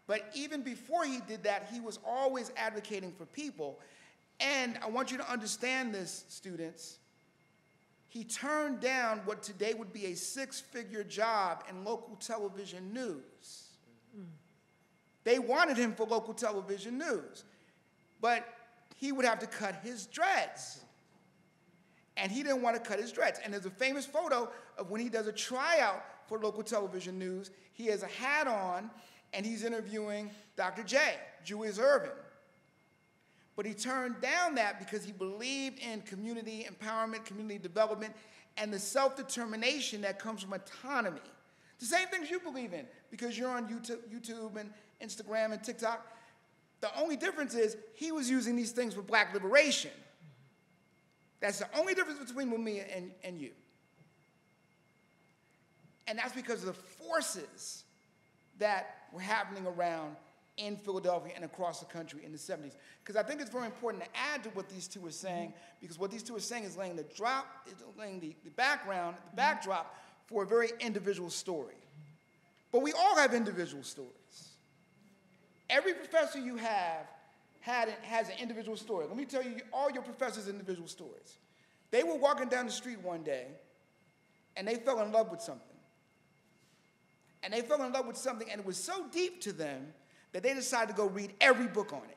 But even before he did that, he was always advocating for people. And I want you to understand this, students. He turned down what today would be a six-figure job in local television news. Mm. They wanted him for local television news, but he would have to cut his dreads. And he didn't want to cut his dreads. And there's a famous photo of when he does a tryout for local television news. He has a hat on, and he's interviewing Dr. J, Julius Erving. But he turned down that because he believed in community empowerment, community development, and the self-determination that comes from autonomy. The same things you believe in, because you're on YouTube and Instagram and TikTok. The only difference is he was using these things for black liberation. That's the only difference between Mumia and you. And that's because of the forces that were happening around in Philadelphia and across the country in the 70s. Because I think it's very important to add to what these two are saying, because what these two are saying is laying the backdrop for a very individual story. But we all have individual stories. Every professor you have has an individual story. Let me tell you all your professors' individual stories. They were walking down the street one day, and they fell in love with something. And they fell in love with something, and it was so deep to them that they decided to go read every book on it.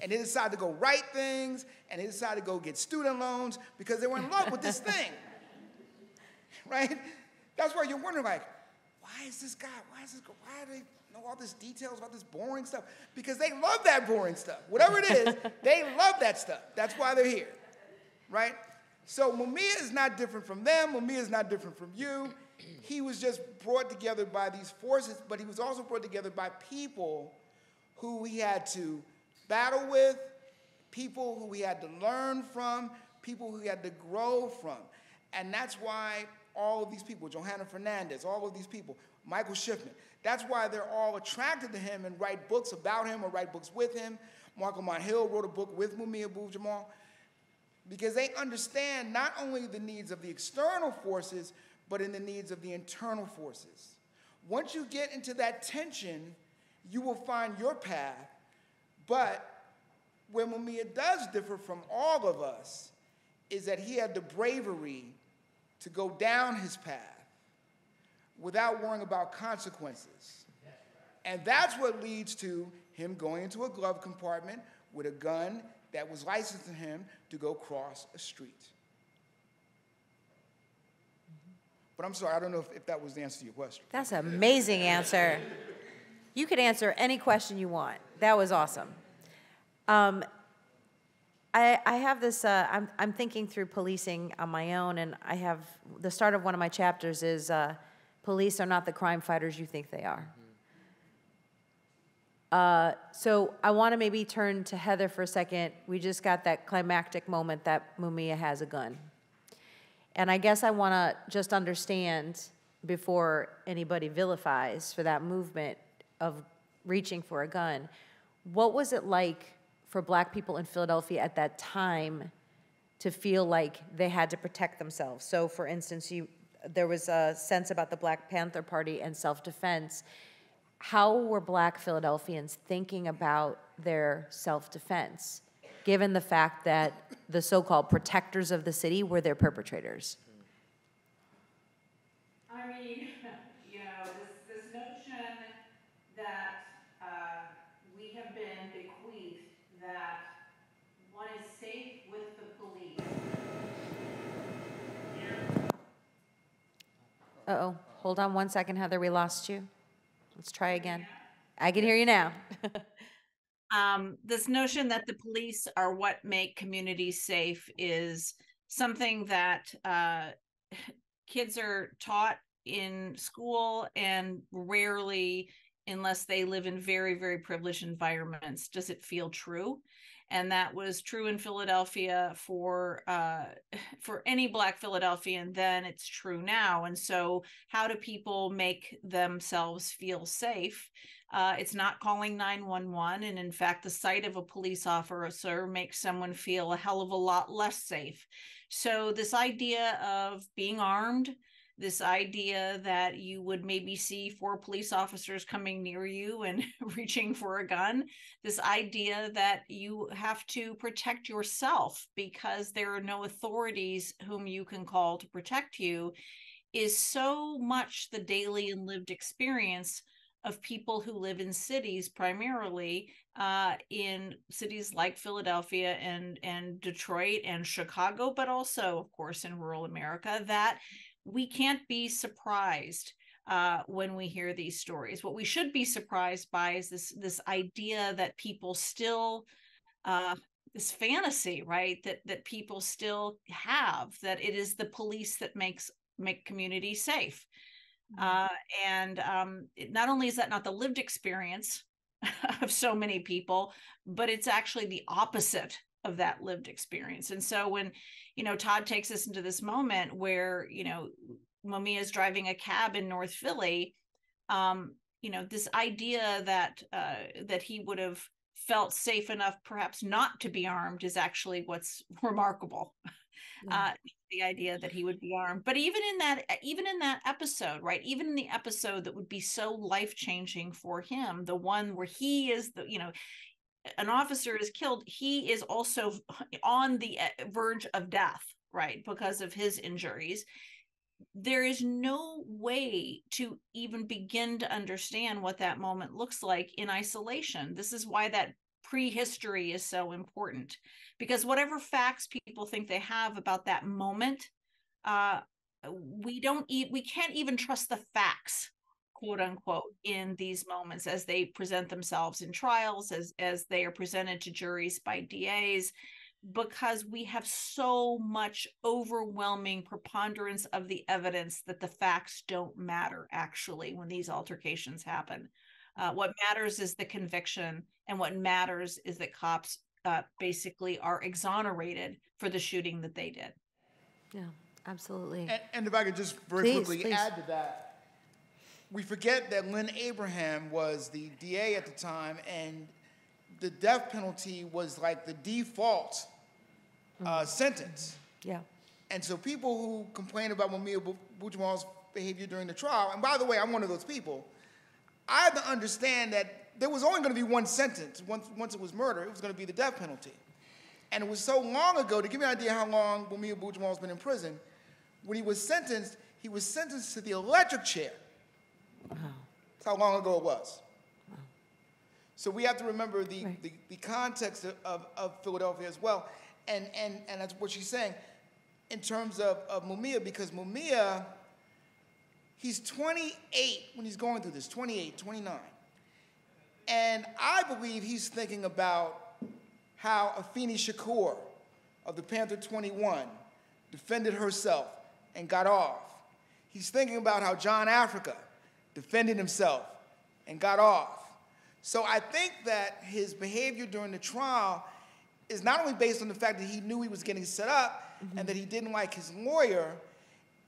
And they decided to go write things, and they decided to go get student loans because they were in love with this thing, right? That's why you're wondering, like, why do they know all these details about this boring stuff? Because they love that boring stuff. Whatever it is, they love that stuff. That's why they're here, right? So Mumia is not different from them. Mumia is not different from you. He was just brought together by these forces, but he was also brought together by people who he had to battle with, people who he had to learn from, people who he had to grow from. And that's why all of these people, Johanna Fernandez, all of these people, Michael Schiffman, that's why they're all attracted to him and write books about him or write books with him. Marco Monhill wrote a book with Mumia Abu-Jamal, because they understand not only the needs of the external forces, but in the needs of the internal forces. Once you get into that tension, you will find your path. But where Mumia does differ from all of us is that he had the bravery to go down his path without worrying about consequences. And that's what leads to him going into a glove compartment with a gun that was licensed to him to go cross a street. But I'm sorry, I don't know if that was the answer to your question. That's an amazing answer. You could answer any question you want. That was awesome. I have this, I'm thinking through policing on my own, and I have, the start of one of my chapters is police are not the crime fighters you think they are. Mm-hmm. So I want to maybe turn to Heather for a second. We just got that climactic moment that Mumia has a gun. And I guess I want to just understand, before anybody vilifies for that movement of reaching for a gun, what was it like for black people in Philadelphia at that time to feel like they had to protect themselves? So for instance, there was a sense about the Black Panther Party and self-defense. How were black Philadelphians thinking about their self-defense, given the fact that the so-called protectors of the city were their perpetrators? I mean, this notion that we have been bequeathed that one is safe with the police Uh-oh, hold on one second, Heather, we lost you. Let's try again. I can hear you now. This notion that the police are what make communities safe is something that kids are taught in school, and rarely, unless they live in very, very privileged environments, does it feel true. And that was true in Philadelphia for any Black Philadelphian then, it's true now. And so how do people make themselves feel safe? It's not calling 911. And in fact, the sight of a police officer makes someone feel a hell of a lot less safe. So this idea of being armed, this idea that you would maybe see 4 police officers coming near you and reaching for a gun, this idea that you have to protect yourself because there are no authorities whom you can call to protect you, is so much the daily and lived experience of people who live in cities, primarily in cities like Philadelphia and Detroit and Chicago, but also, of course, in rural America, that we can't be surprised when we hear these stories. What we should be surprised by is this idea that people still, this fantasy, right, that people still have, that it is the police that make communities safe. Not only is that not the lived experience of so many people, but it's actually the opposite of that lived experience. And so when, Todd takes us into this moment where, Mumia is driving a cab in North Philly, this idea that he would have felt safe enough perhaps not to be armed is actually what's remarkable. Yeah. The idea that he would be armed, but even in that episode, right? Even in the episode that would be so life-changing for him, the one where he is the, an officer is killed, he is also on the verge of death, right, because of his injuries. There is no way to even begin to understand what that moment looks like in isolation. This is why that prehistory is so important, because whatever facts people think they have about that moment, we can't even trust the facts, quote unquote, in these moments as they present themselves in trials, as they are presented to juries by DAs, because we have so much overwhelming preponderance of the evidence that the facts don't matter actually when these altercations happen. What matters is the conviction, and what matters is that cops basically are exonerated for the shooting that they did. Yeah, absolutely. And if I could just very quickly add to that, we forget that Lynn Abraham was the DA at the time, and the death penalty was like the default sentence. Yeah. And so people who complain about Mumia Abu-Jamal's behavior during the trial, and by the way, I'm one of those people, I had to understand that there was only going to be one sentence. Once it was murder, it was going to be the death penalty. And it was so long ago, to give you an idea how long Mumia Abu-Jamal's been in prison, when he was sentenced to the electric chair. Wow. That's how long ago it was. Wow. So we have to remember the context of Philadelphia as well. And that's what she's saying in terms of Mumia, because Mumia, he's 28 when he's going through this, 28, 29. And I believe he's thinking about how Afeni Shakur of the Panther 21 defended herself and got off. He's thinking about how John Africa defended himself and got off. So I think that his behavior during the trial is not only based on the fact that he knew he was getting set up and that he didn't like his lawyer,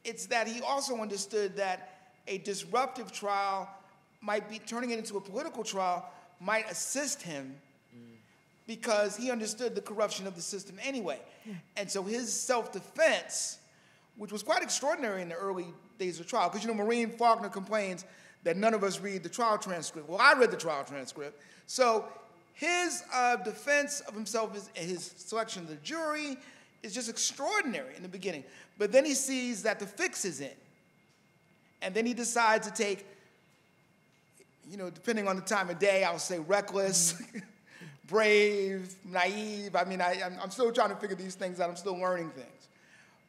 it's that he also understood that a disruptive trial might be turning it into a political trial might assist him because he understood the corruption of the system anyway. Yeah. And so his self-defense, which was quite extraordinary in the early days of trial, because Maureen Faulkner complains that none of us read the trial transcript. Well, I read the trial transcript. So his defense of himself and his selection of the jury is just extraordinary in the beginning. But then he sees that the fix is in. And then he decides to take, depending on the time of day, I'll say reckless, brave, naive. I mean, I'm still trying to figure these things out. I'm still learning things.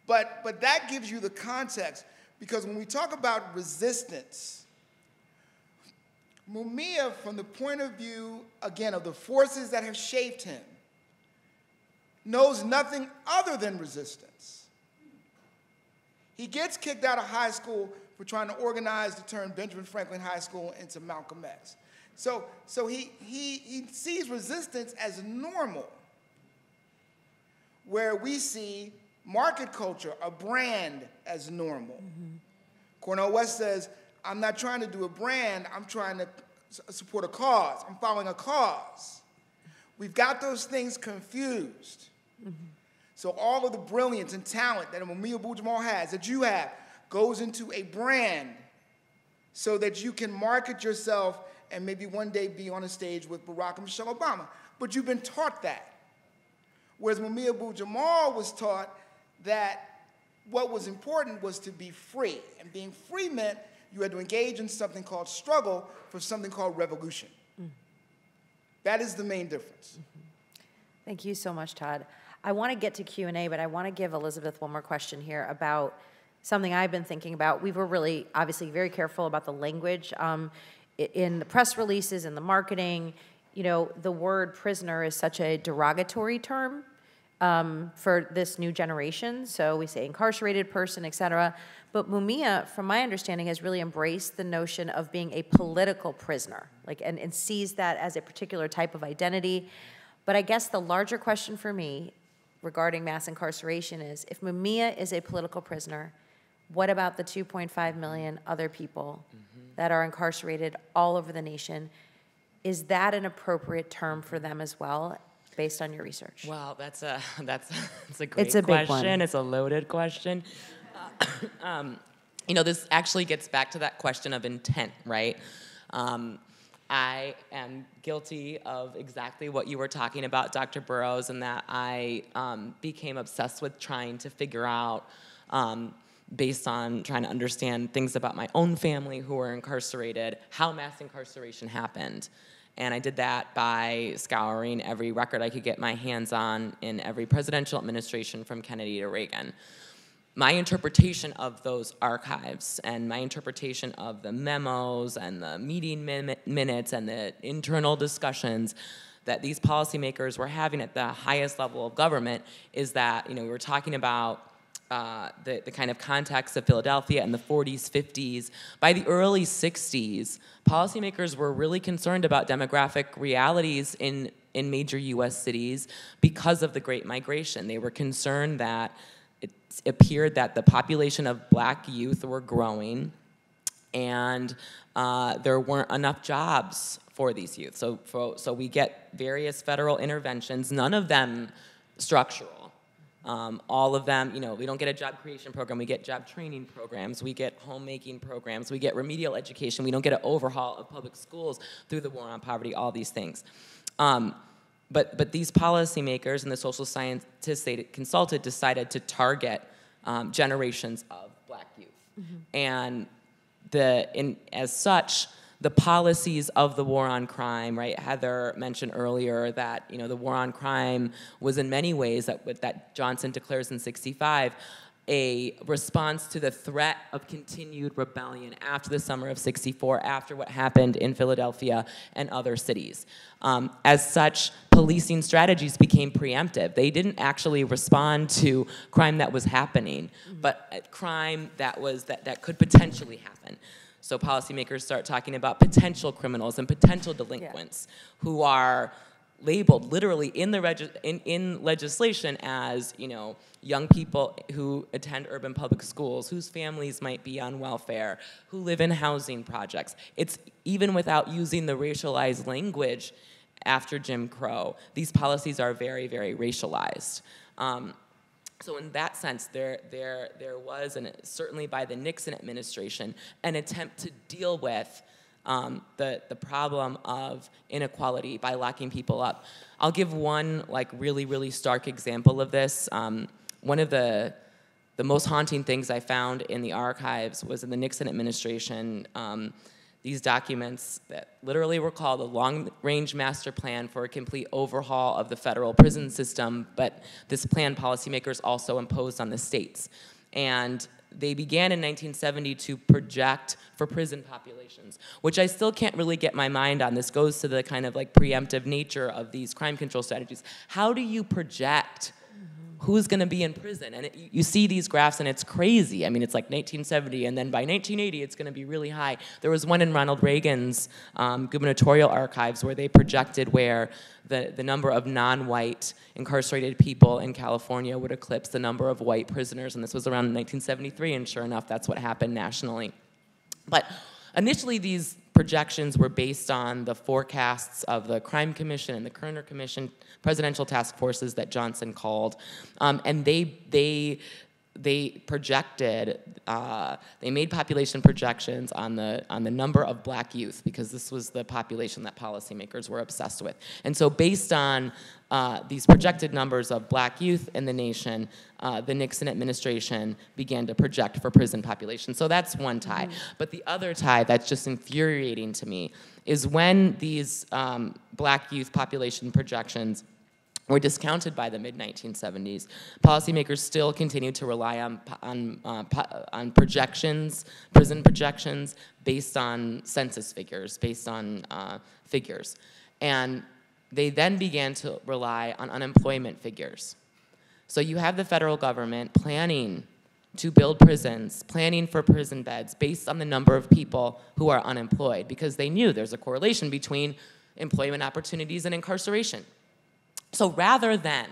But that gives you the context. Because when we talk about resistance, Mumia, from the point of view, again, of the forces that have shaped him, knows nothing other than resistance. He gets kicked out of high school for trying to organize to turn Benjamin Franklin High School into Malcolm X. So he sees resistance as normal, where we see market culture, a brand, as normal. Mm-hmm. Cornel West says, I'm not trying to do a brand, I'm trying to support a cause. I'm following a cause. We've got those things confused. Mm-hmm. So all of the brilliance and talent that Mumia Abu-Jamal has, that you have, goes into a brand so that you can market yourself and maybe one day be on a stage with Barack and Michelle Obama. But you've been taught that. Whereas Mumia Abu-Jamal was taught that what was important was to be free. And being free meant you had to engage in something called struggle for something called revolution. Mm. That is the main difference. Mm-hmm. Thank you so much, Todd. I want to get to Q&A, but I want to give Elizabeth one more question here about something I've been thinking about. We were really, obviously, very careful about the language in the press releases and the marketing. You know, the word prisoner is such a derogatory term for this new generation. So we say incarcerated person, et cetera. But Mumia, from my understanding, has really embraced the notion of being a political prisoner, like, and sees that as a particular type of identity. But I guess the larger question for me regarding mass incarceration is, if Mumia is a political prisoner, what about the 2.5 million other people that are incarcerated all over the nation? Is that an appropriate term for them as well, based on your research? Wow, that's a great question. It's a big one. It's a loaded question. You know, this actually gets back to that question of intent, right? I am guilty of exactly what you were talking about, Dr. Burroughs, and that I became obsessed with trying to figure out, based on trying to understand things about my own family who were incarcerated, how mass incarceration happened. And I did that by scouring every record I could get my hands on in every presidential administration from Kennedy to Reagan. My interpretation of those archives and my interpretation of the memos and the meeting minutes and the internal discussions that these policymakers were having at the highest level of government is that, you know, we were talking about the kind of context of Philadelphia in the 40s, 50s. By the early 60s, policymakers were really concerned about demographic realities in major US cities because of the Great Migration. They were concerned that it appeared that the population of black youth were growing and there weren't enough jobs for these youth. So we get various federal interventions, none of them structural. All of them, you know, we don't get a job creation program, we get job training programs, we get homemaking programs, we get remedial education, we don't get an overhaul of public schools through the war on poverty, all these things. But these policymakers and the social scientists they consulted decided to target generations of black youth. Mm-hmm. And as such, the policies of the war on crime, right? Heather mentioned earlier that, you know, the war on crime was in many ways that Johnson declares in '65 a response to the threat of continued rebellion after the summer of '64, after what happened in Philadelphia and other cities. As such, policing strategies became preemptive. They didn't actually respond to crime that was happening, but crime that could potentially happen. So policymakers start talking about potential criminals and potential delinquents who are labeled literally in the in legislation as, you know, young people who attend urban public schools, whose families might be on welfare, who live in housing projects. It's even without using the racialized language after Jim Crow, these policies are very, very racialized. So in that sense, there was, and certainly by the Nixon administration, an attempt to deal with the problem of inequality by locking people up. I'll give one like really, really stark example of this. One of the most haunting things I found in the archives was in the Nixon administration, these documents that literally were called the Long-Range Master Plan for a Complete Overhaul of the Federal Prison System, but this plan policymakers also imposed on the states. And they began in 1970 to project for prison populations, which I still can't really get my mind on. This goes to the kind of like preemptive nature of these crime control strategies. How do you project who's gonna be in prison? And it, you see these graphs and it's crazy. I mean, it's like 1970 and then by 1980 it's gonna be really high. There was one in Ronald Reagan's gubernatorial archives where they projected where the number of non-white incarcerated people in California would eclipse the number of white prisoners, and this was around 1973, and sure enough that's what happened nationally. But initially these projections were based on the forecasts of the Crime Commission and the Kerner Commission, presidential task forces that Johnson called, and they projected, they made population projections on the number of black youth, because this was the population that policymakers were obsessed with. And so based on these projected numbers of black youth in the nation, the Nixon administration began to project for prison population. So that's one tie. But the other tie that's just infuriating to me is when these black youth population projections were discounted by the mid-1970s, policymakers still continued to rely on projections, prison projections, based on census figures, based on figures. And they then began to rely on unemployment figures. So you have the federal government planning to build prisons, planning for prison beds based on the number of people who are unemployed, because they knew there's a correlation between employment opportunities and incarceration. So rather than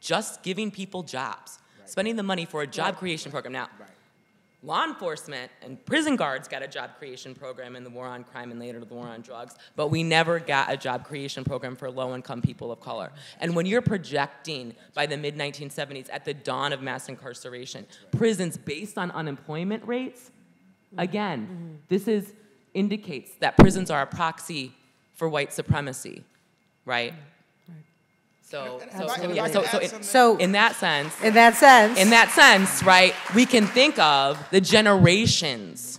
just giving people jobs, right, spending the money for a job creation program. Now, law enforcement and prison guards got a job creation program in the war on crime and later the war on drugs, but we never got a job creation program for low-income people of color. And when you're projecting by the mid-1970s at the dawn of mass incarceration, prisons based on unemployment rates, again, this indicates that prisons are a proxy for white supremacy, right? So in that sense, right, we can think of the generations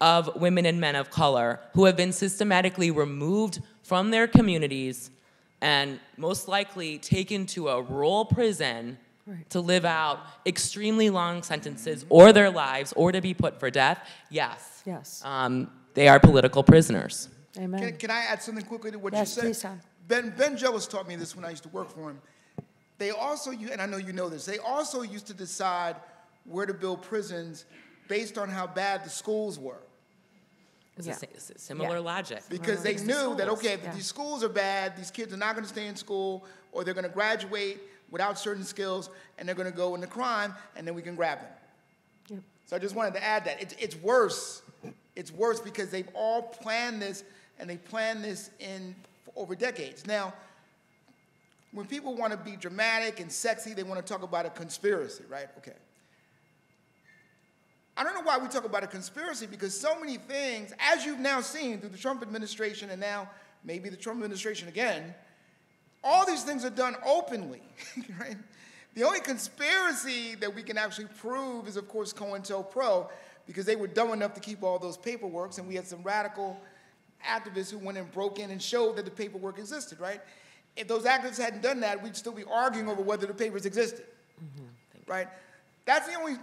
of women and men of color who have been systematically removed from their communities and most likely taken to a rural prison to live out extremely long sentences or their lives or to be put for death. Yes. Yes. They are political prisoners. Amen. Can I add something quickly to what you said? Please, Tom. Ben Jones taught me this when I used to work for him. They also, and I know you know this, they also used to decide where to build prisons based on how bad the schools were. It's a similar logic. Because they knew that, okay, if these schools are bad, these kids are not going to stay in school, or they're going to graduate without certain skills, and they're going to go into crime, and then we can grab them. Yep. So I just wanted to add that. It's worse. It's worse because they've all planned this, and they planned this in over decades. Now, when people want to be dramatic and sexy, they want to talk about a conspiracy, right? Okay. I don't know why we talk about a conspiracy, because so many things, as you've now seen through the Trump administration and now maybe the Trump administration again, all these things are done openly, right? The only conspiracy that we can actually prove is, of course, COINTELPRO, because they were dumb enough to keep all those paperworks, and we had some radical activists who went and broke in and showed that the paperwork existed, right? If those activists hadn't done that, we'd still be arguing over whether the papers existed, right? That's the only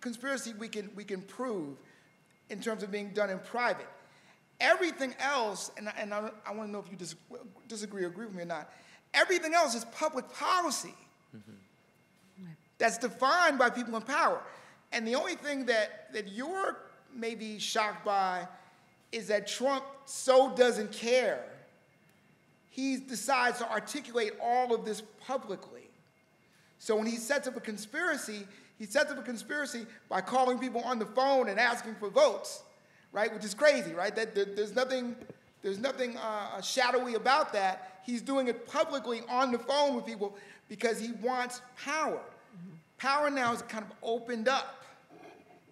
conspiracy we can prove in terms of being done in private. Everything else, and I want to know if you disagree or agree with me or not, everything else is public policy that's defined by people in power. And the only thing that you're maybe shocked by is that Trump so doesn't care. He decides to articulate all of this publicly. So when he sets up a conspiracy, he sets up a conspiracy by calling people on the phone and asking for votes, right? Which is crazy, right? That there's nothing shadowy about that. He's doing it publicly on the phone with people because he wants power. Power now is kind of opened up,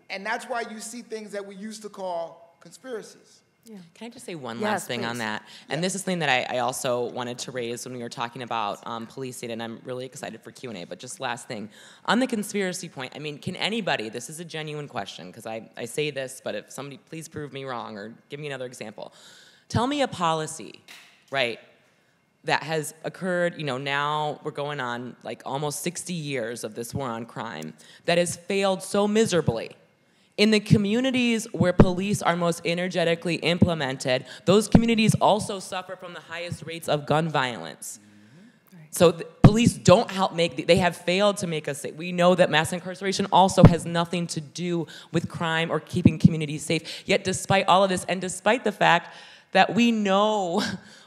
and that's why you see things that we used to call conspiracies. Yeah. Can I just say one last thing on that? And this is something that I also wanted to raise when we were talking about policing, and I'm really excited for Q&A, but just last thing. On the conspiracy point, I mean, can anybody, this is a genuine question, because I say this, but if somebody, please prove me wrong or give me another example. Tell me a policy, right, that has occurred, you know, now we're going on like almost 60 years of this war on crime that has failed so miserably. In the communities where police are most energetically implemented, those communities also suffer from the highest rates of gun violence. Mm-hmm. Right. So police don't help make, they have failed to make us safe. We know that mass incarceration also has nothing to do with crime or keeping communities safe. Yet despite all of this, and despite the fact that we know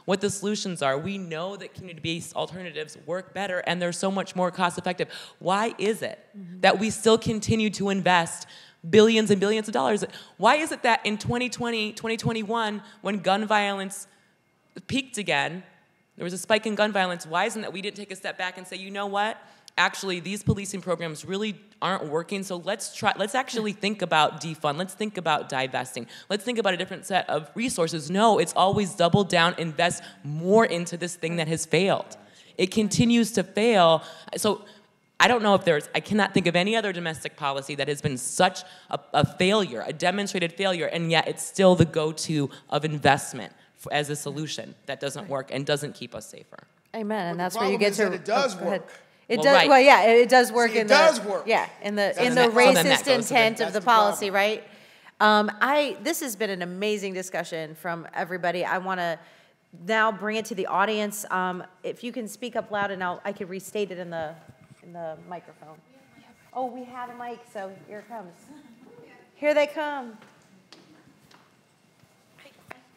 what the solutions are, we know that community-based alternatives work better and they're so much more cost-effective, why is it mm-hmm. that we still continue to invest billions and billions of dollars? Why is it that in 2020, 2021, when gun violence peaked again, there was a spike in gun violence, why isn't that we didn't take a step back and say, you know what, actually these policing programs really aren't working, so let's actually think about defund, let's think about divesting, let's think about a different set of resources. No, it's always double down, invest more into this thing that has failed. It continues to fail. So I don't know if there's, I cannot think of any other domestic policy that has been such a failure, a demonstrated failure, and yet it's still the go-to of investment as a solution that doesn't work and doesn't keep us safer. Amen, and that's where you get to. It does work. It does. Well, yeah, it does work. It does work. Yeah, in the racist intent of the policy, right? This has been an amazing discussion from everybody. I want to now bring it to the audience. If you can speak up loud, and I could restate it in the. In the microphone. Oh, we have a mic, so here it comes. Here they come.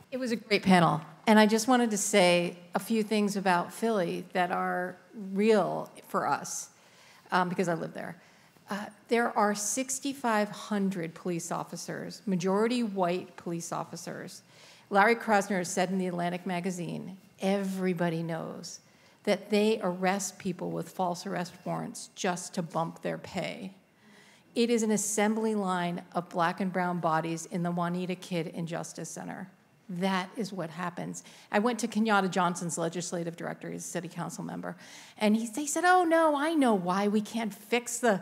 It was a great panel, and I just wanted to say a few things about Philly that are real for us, because I live there. There are 6,500 police officers, majority white police officers. Larry Krasner said in the Atlantic magazine, everybody knows that they arrest people with false arrest warrants just to bump their pay. It is an assembly line of black and brown bodies in the Juanita Kidd Injustice Center. That is what happens. I went to Kenyatta Johnson's legislative director, he's a city council member, and he said, oh no, I know why we can't fix the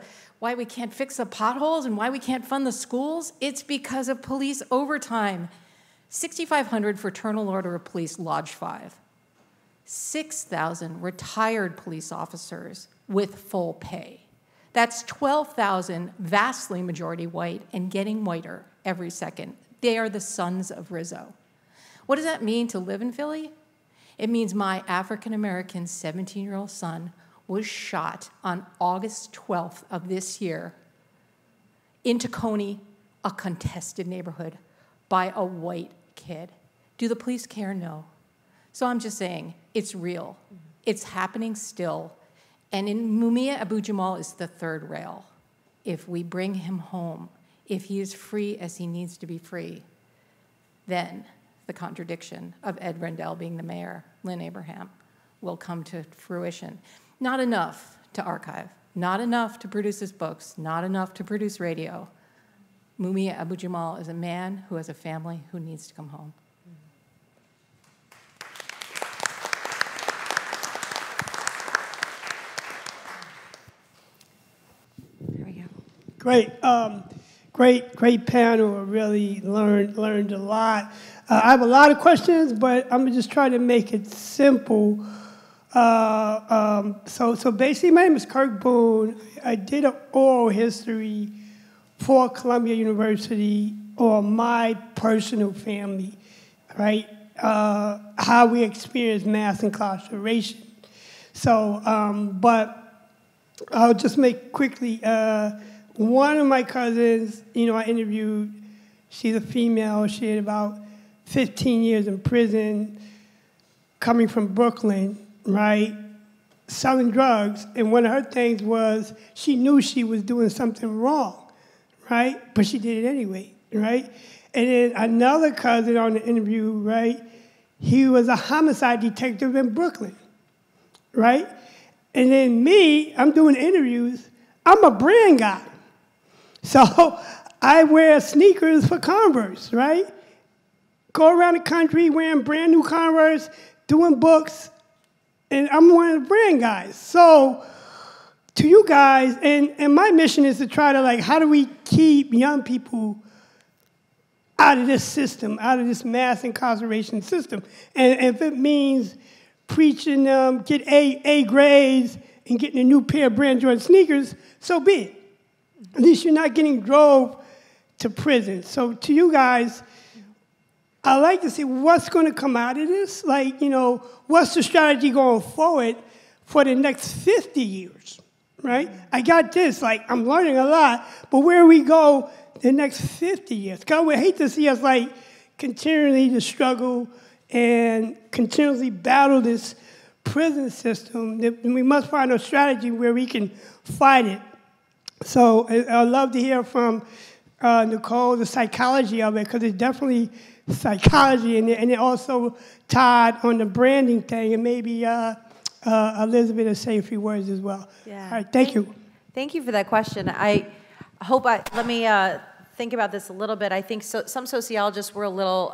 potholes and why we can't fund the schools. It's because of police overtime. 6,500 Fraternal Order of Police Lodge 5. 6,000 retired police officers with full pay. That's 12,000 vastly majority white and getting whiter every second. They are the sons of Rizzo. What does that mean to live in Philly? It means my African-American 17-year-old son was shot on August 12th of this year in Tacony, a contested neighborhood, by a white kid. Do the police care? No. So I'm just saying, it's real. It's happening still. And in Mumia Abu-Jamal is the third rail. If we bring him home, if he is free as he needs to be free, then the contradiction of Ed Rendell being the mayor, Lynn Abraham, will come to fruition. Not enough to archive, not enough to produce his books, not enough to produce radio. Mumia Abu-Jamal is a man who has a family who needs to come home. Great, great panel. I really learned a lot. I have a lot of questions, but I'm gonna just try to make it simple. So basically, my name is Kirk Boone. I did an oral history for Columbia University on my personal family, right? How we experienced mass incarceration. So, but I'll just make quickly. One of my cousins, you know, I interviewed, she's a female, she had about 15 years in prison, coming from Brooklyn, right, selling drugs. And one of her things was she knew she was doing something wrong, right, but she did it anyway, right? And then another cousin on the interview, right, he was a homicide detective in Brooklyn, right? And then me, I'm doing interviews, I'm a brand guy. So I wear sneakers for Converse, right? Go around the country wearing brand new Converse, doing books, and I'm one of the brand guys. So to you guys, and my mission is to try to, like, how do we keep young people out of this system, out of this mass incarceration system? And if it means preaching, get A grades, and getting a new pair of brand Jordan sneakers, so be it. At least you're not getting drove to prison. So to you guys, I like to see what's going to come out of this. Like, you know, what's the strategy going forward for the next 50 years, right? I got this. Like, I'm learning a lot, but where we go the next 50 years? God would hate to see us, like, continually to struggle and continually battle this prison system. We must find a strategy where we can fight it. So I'd love to hear from Nicole, the psychology of it, because it's definitely psychology, and then also Todd on the branding thing, and maybe Elizabeth will say a few words as well. Yeah. All right, thank you. Thank you for that question. I hope let me think about this a little bit. I think some sociologists were a little,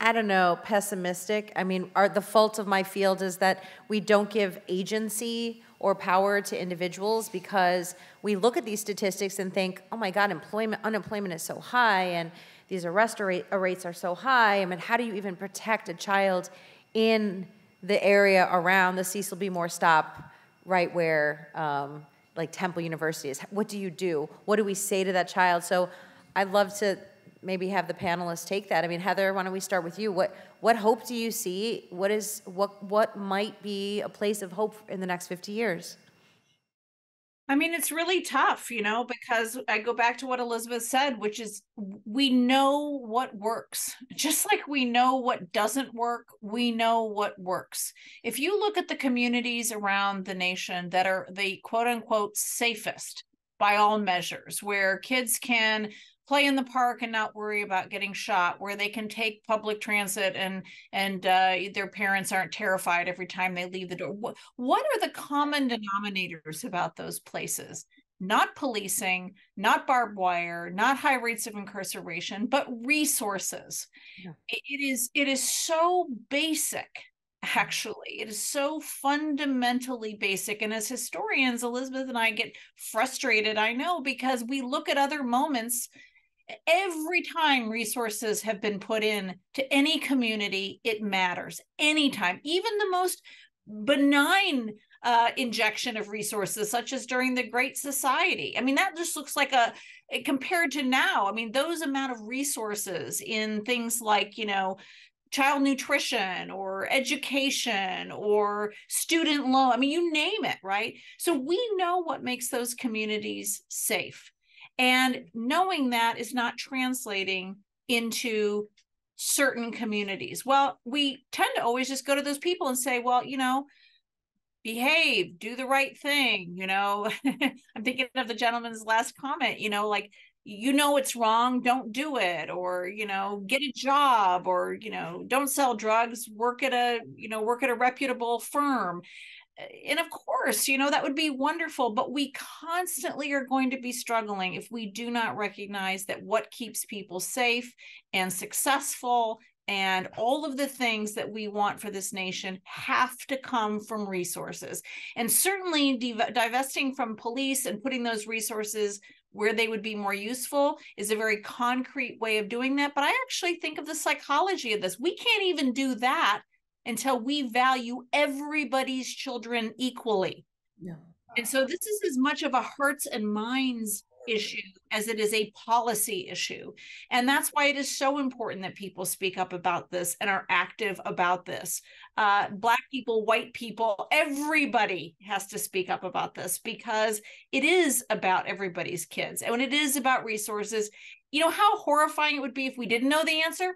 I don't know, pessimistic. I mean, the fault of my field is that we don't give agency or power to individuals, because we look at these statistics and think, oh my God, unemployment is so high, and these arrest rates are so high. I mean, how do you even protect a child in the area around the Cecil B. Moore stop, right where like Temple University is? What do you do? What do we say to that child? So I'd love to maybe have the panelists take that. I mean, Heather, why don't we start with you? What hope do you see? What might be a place of hope in the next 50 years? I mean, it's really tough, you know, because I go back to what Elizabeth said, which is we know what works. Just like we know what doesn't work, we know what works. If you look at the communities around the nation that are the quote unquote safest by all measures, where kids can play in the park and not worry about getting shot, where they can take public transit and their parents aren't terrified every time they leave the door. What are the common denominators about those places? Not policing, not barbed wire, not high rates of incarceration, but resources. Yeah. It is so basic. Actually, it is so fundamentally basic. And as historians, Elizabeth and I get frustrated, I know, because we look at other moments. Every time resources have been put in to any community, it matters. Anytime, even the most benign injection of resources, such as during the Great Society. I mean, that just looks like compared to now, I mean, those amount of resources in things like, you know, child nutrition or education or student loan. I mean, you name it, right? So we know what makes those communities safe. And knowing that is not translating into certain communities. Well, we tend to always just go to those people and say, well, you know, behave, do the right thing. You know, I'm thinking of the gentleman's last comment, you know, like, you know it's wrong, don't do it, or, you know, get a job, or, you know, don't sell drugs, work at a reputable firm. And of course, you know, that would be wonderful, but we constantly are going to be struggling if we do not recognize that what keeps people safe and successful and all of the things that we want for this nation have to come from resources. And certainly divesting from police and putting those resources where they would be more useful is a very concrete way of doing that. But I actually think of the psychology of this. We can't even do that until we value everybody's children equally. No. And so this is as much of a hearts and minds issue as it is a policy issue. And that's why it is so important that people speak up about this and are active about this. Black people, white people, everybody has to speak up about this, because it is about everybody's kids. And when it is about resources, you know how horrifying it would be if we didn't know the answer?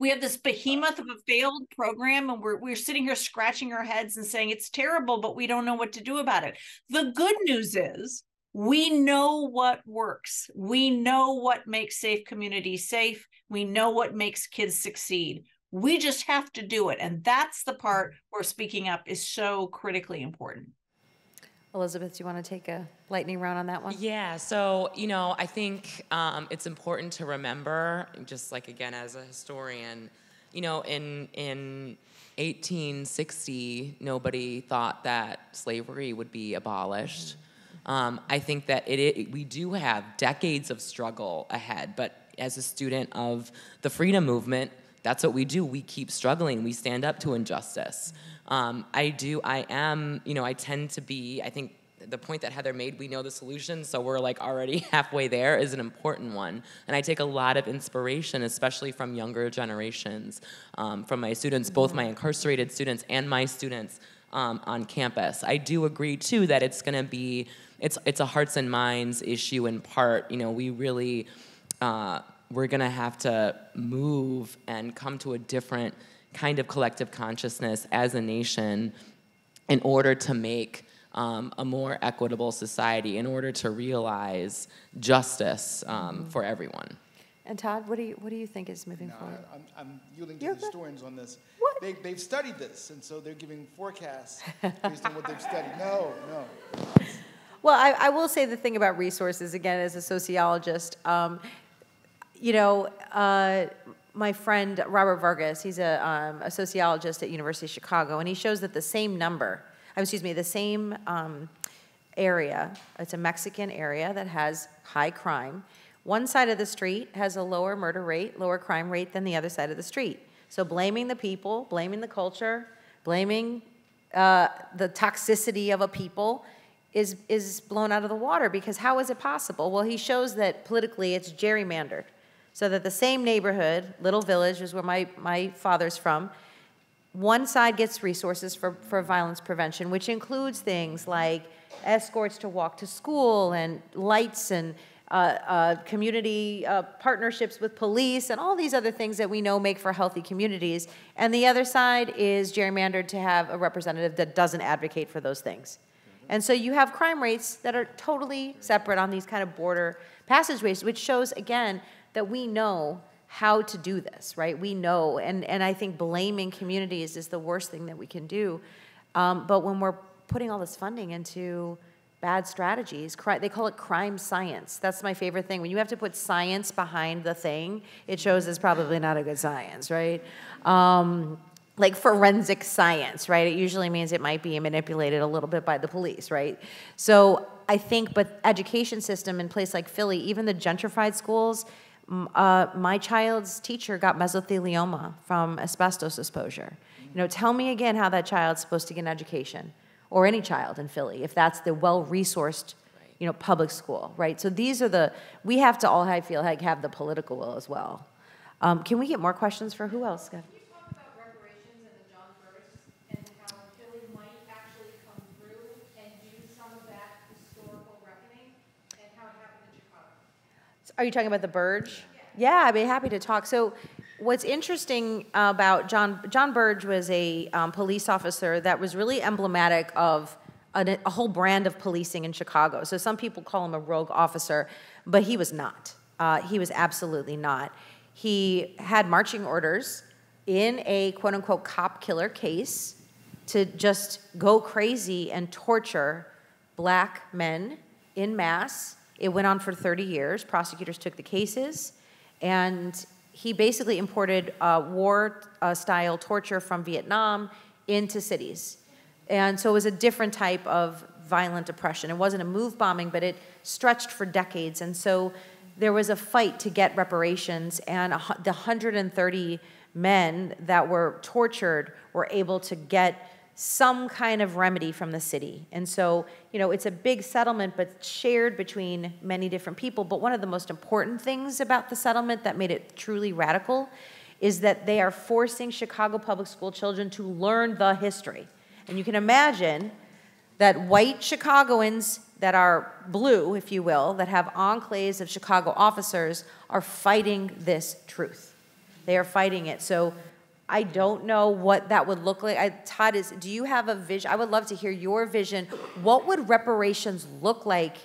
We have this behemoth of a failed program, and we're sitting here scratching our heads and saying it's terrible, but we don't know what to do about it. The good news is, we know what works. We know what makes safe communities safe. We know what makes kids succeed. We just have to do it. And that's the part where speaking up is so critically important. Elizabeth, do you want to take a lightning round on that one? Yeah, so, you know, I think it's important to remember, just like, again, as a historian, you know, in 1860, nobody thought that slavery would be abolished. Mm-hmm. I think that we do have decades of struggle ahead, but as a student of the freedom movement, that's what we do. We keep struggling. We stand up to injustice. I think the point that Heather made, we know the solution, so we're like already halfway there, is an important one. And I take a lot of inspiration, especially from younger generations, from my students, both my incarcerated students and my students on campus. I do agree too that it's gonna be, it's a hearts and minds issue in part. You know, we really, we're gonna have to move and come to a different kind of collective consciousness as a nation in order to make a more equitable society, in order to realize justice for everyone. And Todd, what do you think is moving forward? I'm yielding to historians on this. What? They've studied this, and so they're giving forecasts based on what they've studied. No. Well, I will say the thing about resources, again, as a sociologist, my friend Robert Vargas, he's a sociologist at University of Chicago, and he shows that the same area, it's a Mexican area that has high crime. One side of the street has a lower murder rate, lower crime rate than the other side of the street. So blaming the people, blaming the culture, blaming the toxicity of a people is blown out of the water, because how is it possible? Well, he shows that politically it's gerrymandered. So that the same neighborhood, Little Village is where my father's from, one side gets resources for violence prevention, which includes things like escorts to walk to school and lights and community partnerships with police and all these other things that we know make for healthy communities. And the other side is gerrymandered to have a representative that doesn't advocate for those things. And so you have crime rates that are totally separate on these kind of border passageways, which shows, again, that we know how to do this, right? We know, and I think blaming communities is the worst thing that we can do. But when we're putting all this funding into bad strategies, they call it crime science. That's my favorite thing. When you have to put science behind the thing, it shows it's probably not a good science, right? Like forensic science, right? It usually means it might be manipulated a little bit by the police, right? So I think, but education system in place like Philly, even the gentrified schools, my child's teacher got mesothelioma from asbestos exposure. You know, tell me again how that child's supposed to get an education, or any child in Philly, if that's the well-resourced, you know, public school, right? So these are we have to all, I feel like, have the political will as well. Can we get more questions for who else? Can you talk about reparations and the John Burroughs and how Philly might actually come through and do some of that historical reckoning and how it happened in Chicago? Are you talking about the Burge? Yeah, I'd be happy to talk. So what's interesting about John Burge was a police officer that was really emblematic of a whole brand of policing in Chicago. So some people call him a rogue officer, but he was not. He was absolutely not. He had marching orders in a quote-unquote cop killer case to just go crazy and torture black men en masse. It went on for 30 years. Prosecutors took the cases, and he basically imported war-style torture from Vietnam into cities. And so it was a different type of violent oppression. It wasn't a MOVE bombing, but it stretched for decades. And so there was a fight to get reparations, and the 130 men that were tortured were able to get some kind of remedy from the city. And so, you know, it's a big settlement, but shared between many different people. But one of the most important things about the settlement that made it truly radical is that they are forcing Chicago public school children to learn the history. And you can imagine that white Chicagoans that are blue, if you will, that have enclaves of Chicago officers are fighting this truth. They are fighting it. So I don't know what that would look like. Todd, do you have a vision? I would love to hear your vision. What would reparations look like?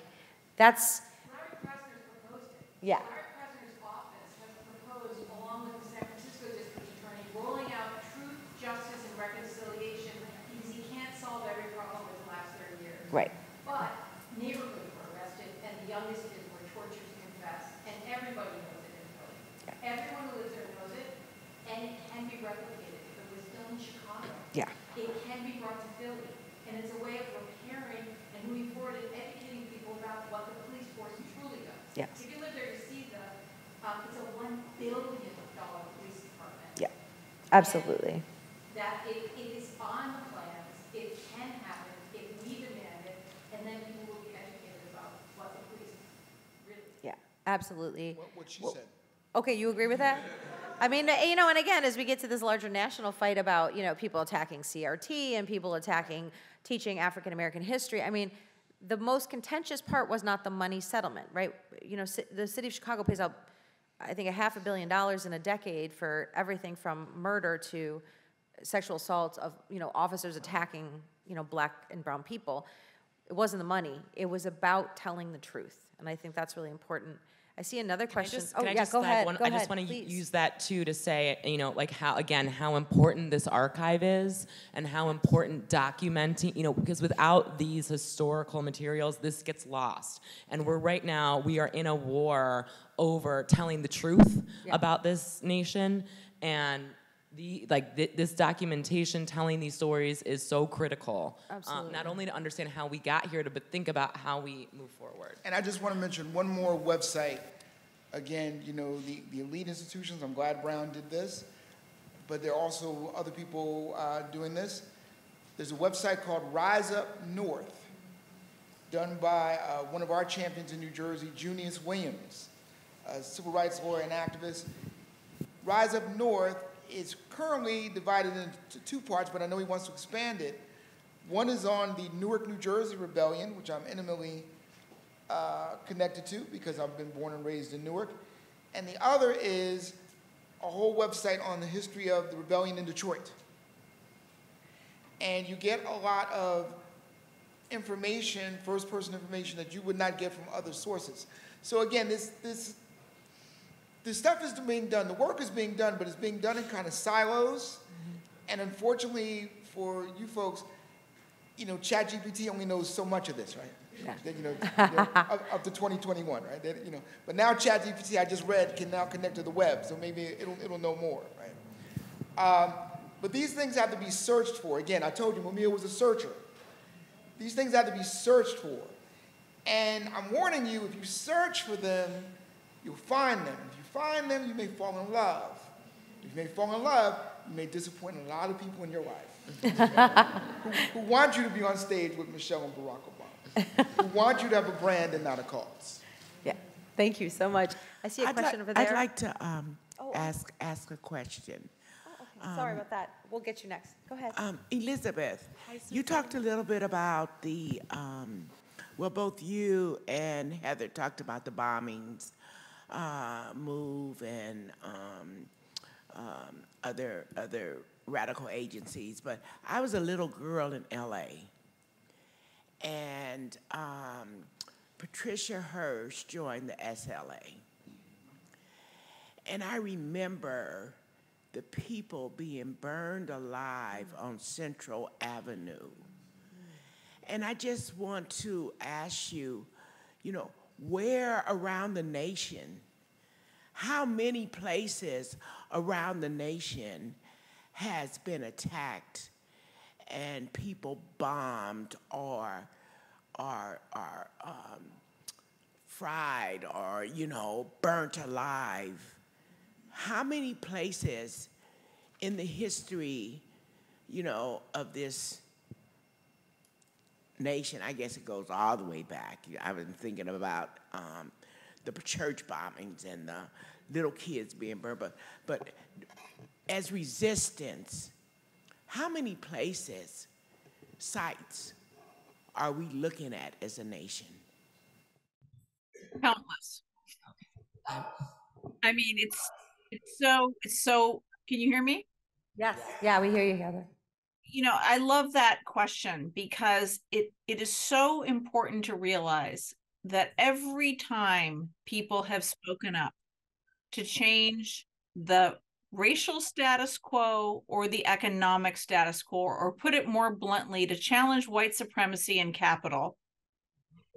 That's... Larry Krasner's proposed it. Yeah. Larry Krasner's office has proposed, along with the San Francisco District Attorney, rolling out truth, justice, and reconciliation, because he can't solve every problem in the last 30 years. Right. But neighborhoods were arrested, and the youngest kids were tortured to confess, and everybody knows it in Philly. Yeah. Everyone who lives there knows it, and it can be replicated. If it was still in Chicago, yeah, it can be brought to Philly. And it's a way of repairing and moving forward and educating people about what the police force truly does. Yes. If you live there, you see it's a $1 billion police department. Yeah. Absolutely. That it is on the plans, it can happen, if we demand it, and then people will be educated about what the police really do. Yeah, absolutely. What she said. Okay, you agree with that? I mean, you know, and again, as we get to this larger national fight about, you know, people attacking CRT and people attacking teaching African American history, I mean, the most contentious part was not the money settlement, right? You know, the city of Chicago pays out, I think, $500 million in a decade for everything from murder to sexual assaults of, you know, officers attacking, you know, black and brown people. It wasn't the money. It was about telling the truth, and I think that's really important. I see another question. I just want to use that too to say, you know, like how, again, how important this archive is and how important documenting, you know, because without these historical materials, this gets lost. And we're right now, we are in a war over telling the truth about this nation. And this documentation, telling these stories is so critical. Absolutely. Not only to understand how we got here, but think about how we move forward. And I just want to mention one more website. Again, you know, the elite institutions, I'm glad Brown did this, but there are also other people doing this. There's a website called Rise Up North, done by one of our champions in New Jersey, Junius Williams, a civil rights lawyer and activist. Rise Up North, it's currently divided into two parts, but I know he wants to expand it. One is on the Newark, New Jersey rebellion, which I'm intimately connected to because I've been born and raised in Newark. And the other is a whole website on the history of the rebellion in Detroit. And you get a lot of information, first-person information that you would not get from other sources. So again, this stuff is being done, the work is being done, but it's being done in kind of silos. And unfortunately for you folks, you know, ChatGPT only knows so much of this, right? Yeah. Up to 2021, right? That, you know, but now ChatGPT, I just read, can now connect to the web, so maybe it'll know more, right? But these things have to be searched for. Again, I told you, Mumia was a searcher. These things have to be searched for. And I'm warning you, if you search for them, you'll find them. If you find them, you may fall in love. If you may fall in love, you may disappoint a lot of people in your life who want you to be on stage with Michelle and Barack Obama, who want you to have a brand and not a cause. Yeah, thank you so much. I see a question over there. I'd like to ask a question. Oh, okay. Sorry about that. We'll get you next. Go ahead. Elizabeth, you talked a little bit about the, well, both you and Heather talked about the bombings. MOVE and other radical agencies, but I was a little girl in LA, and Patricia Hearst joined the SLA, and I remember the people being burned alive on Central Avenue, and I just want to ask you, you know, where around the nation, how many places around the nation has been attacked and people bombed or fried or, you know, burnt alive? How many places in the history, you know, of this nation, I guess it goes all the way back. I've been thinking about the church bombings and the little kids being burned, but as resistance, how many places, sites, are we looking at as a nation? Countless. I mean, it's so. Can you hear me? Yes. Yeah, we hear you, Heather. You know, I love that question because it is so important to realize that every time people have spoken up to change the racial status quo or the economic status quo, or put it more bluntly, to challenge white supremacy and capital,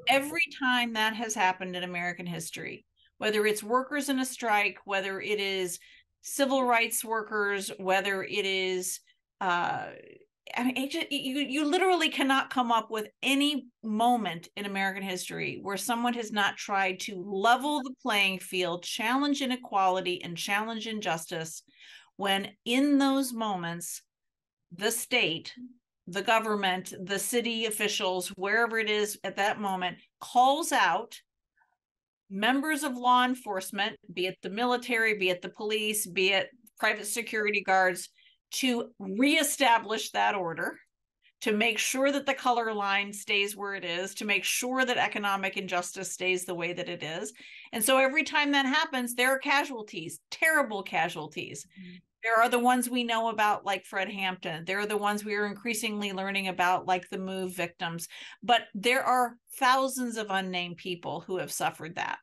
every time that has happened in American history, whether it's workers in a strike, whether it is civil rights workers, whether it is I mean, you literally cannot come up with any moment in American history where someone has not tried to level the playing field, challenge inequality, and challenge injustice when in those moments, the state, the government, the city officials, wherever it is at that moment, calls out members of law enforcement, be it the military, be it the police, be it private security guards, to reestablish that order, to make sure that the color line stays where it is, to make sure that economic injustice stays the way that it is. And so every time that happens, there are casualties, terrible casualties. Mm-hmm. There are the ones we know about, like Fred Hampton. There are the ones we are increasingly learning about, like the MOVE victims. But there are thousands of unnamed people who have suffered that.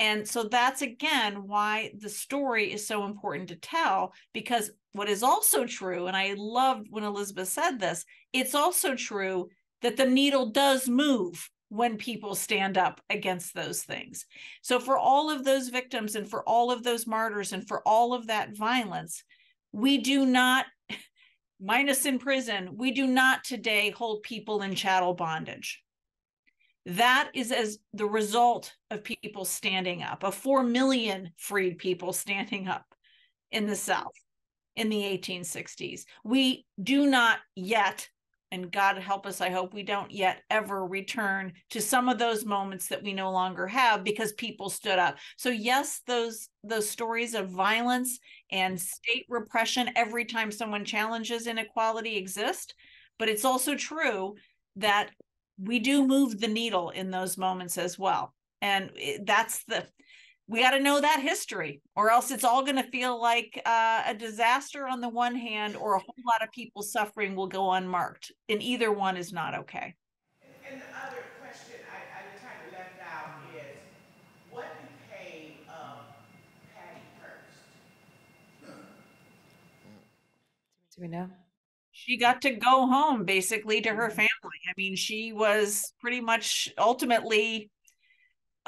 And so that's, again, why the story is so important to tell, because what is also true, and I loved when Elizabeth said this, it's also true that the needle does move when people stand up against those things. So for all of those victims and for all of those martyrs and for all of that violence, we do not, minus in prison, we do not today hold people in chattel bondage. That is as the result of people standing up, of 4 million freed people standing up in the South in the 1860s. We do not yet, and God help us, I hope we don't yet ever return to some of those moments that we no longer have because people stood up. So yes, those stories of violence and state repression every time someone challenges inequality exist, but it's also true that we do move the needle in those moments as well. And we got to know that history, or else it's all going to feel like a disaster on the one hand, or a whole lot of people suffering will go unmarked. And either one is not okay. And the other question I kind of left out is, what became of Patty Hearst? Do we know? She got to go home, basically, to her family. I mean, she was pretty much ultimately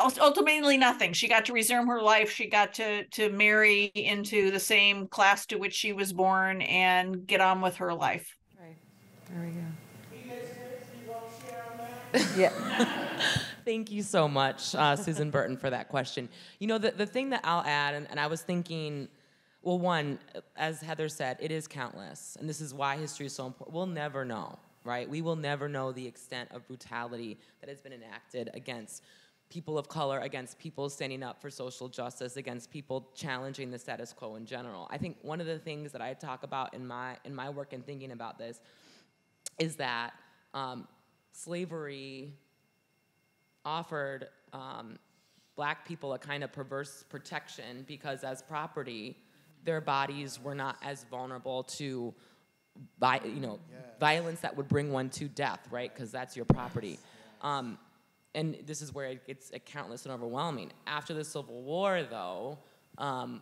nothing. She got to resume her life. She got to marry into the same class to which she was born and get on with her life. Right. There we go. You won't share on that? Yeah. Thank you so much, Susan Burton, for that question. You know, the thing that I'll add, and I was thinking, well, one, as Heather said, it is countless. And this is why history is so important. We'll never know, right? We will never know the extent of brutality that has been enacted against people of color, against people standing up for social justice, against people challenging the status quo in general. I think one of the things that I talk about in my work and thinking about this is that slavery offered Black people a kind of perverse protection, because as property, their bodies were not as vulnerable to violence that would bring one to death, right? Because that's your property. And this is where it gets countless and overwhelming. After the Civil War, though,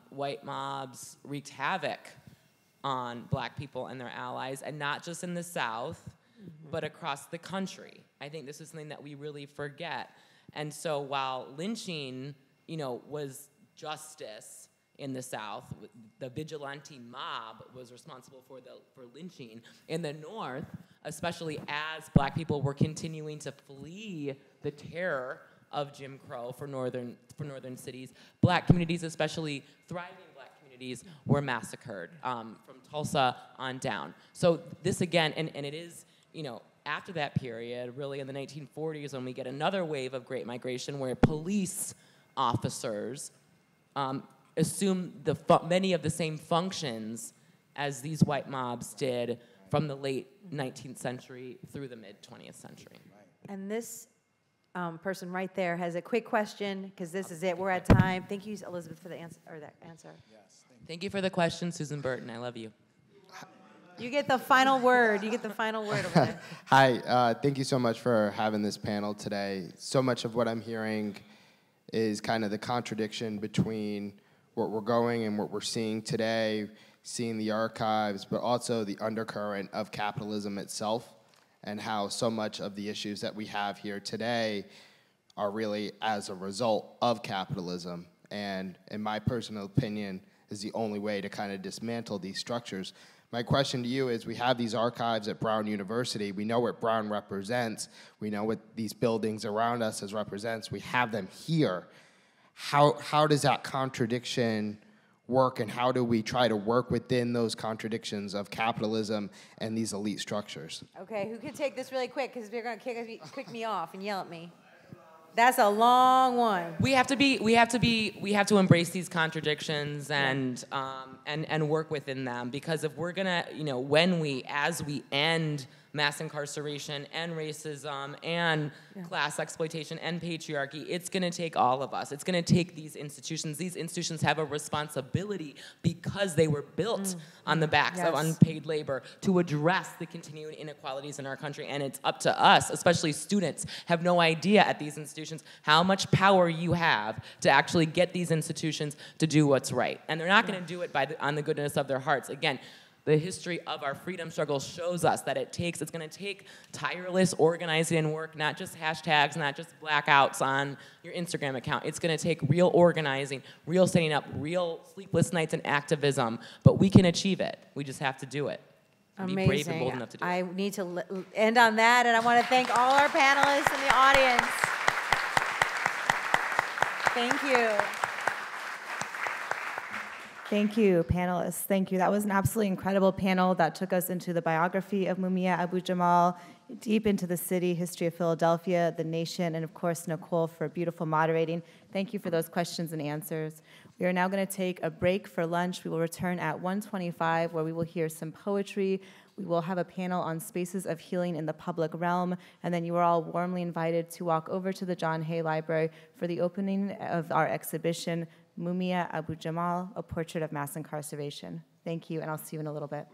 white mobs wreaked havoc on Black people and their allies, and not just in the South, mm-hmm. but across the country. I think this is something that we really forget. And so while lynching, was justice in the South, the vigilante mob was responsible for lynching. In the North, especially as Black people were continuing to flee the terror of Jim Crow for northern cities, Black communities, especially thriving Black communities, were massacred from Tulsa on down. So this again, and it is, after that period, really in the 1940s, when we get another wave of Great Migration where police officers assume many of the same functions as these white mobs did from the late 19th century through the mid-20th century. And this person right there has a quick question, because this is it. We're at time. Thank you, Elizabeth, for the answer. Yes, thank you for the question, Susan Burton. I love you. You get the final word. You get the final word over there. Hi. Thank you so much for having this panel today. So much of what I'm hearing is kind of the contradiction between what we're going and what we're seeing today, seeing the archives, but also the undercurrent of capitalism itself, and how so much of the issues that we have here today are really as a result of capitalism. And in my personal opinion, is the only way to kind of dismantle these structures. My question to you is, we have these archives at Brown University. We know what Brown represents. We know what these buildings around us represents. We have them here. How does that contradiction work, and how do we try to work within those contradictions of capitalism and these elite structures? Okay, who can take this really quick, because they're going to kick me off and yell at me. That's a long one. We have to embrace these contradictions and work within them, because if we're gonna, as we end mass incarceration and racism and class exploitation and patriarchy, it's gonna take all of us. It's gonna take these institutions. These institutions have a responsibility, because they were built on the backs of unpaid labor, to address the continuing inequalities in our country. And it's up to us, especially students, have no idea at these institutions how much power you have to actually get these institutions to do what's right. And they're not gonna do it by on the goodness of their hearts. Again, the history of our freedom struggle shows us that it's gonna take tireless organizing and work, not just hashtags, not just blackouts on your Instagram account. It's gonna take real organizing, real standing up, real sleepless nights and activism, but we can achieve it. We just have to do it. Amazing. Be brave and bold enough to do it. I need to end on that, and I wanna thank all our panelists and the audience. Thank you. Thank you, panelists. Thank you. That was an absolutely incredible panel that took us into the biography of Mumia Abu-Jamal, deep into the city, history of Philadelphia, the nation, and of course, Nicole for beautiful moderating. Thank you for those questions and answers. We are now going to take a break for lunch. We will return at 1:25, where we will hear some poetry. We will have a panel on spaces of healing in the public realm, and then you are all warmly invited to walk over to the John Hay Library for the opening of our exhibition, Mumia Abu-Jamal, A Portrait of Mass Incarceration. Thank you, and I'll see you in a little bit.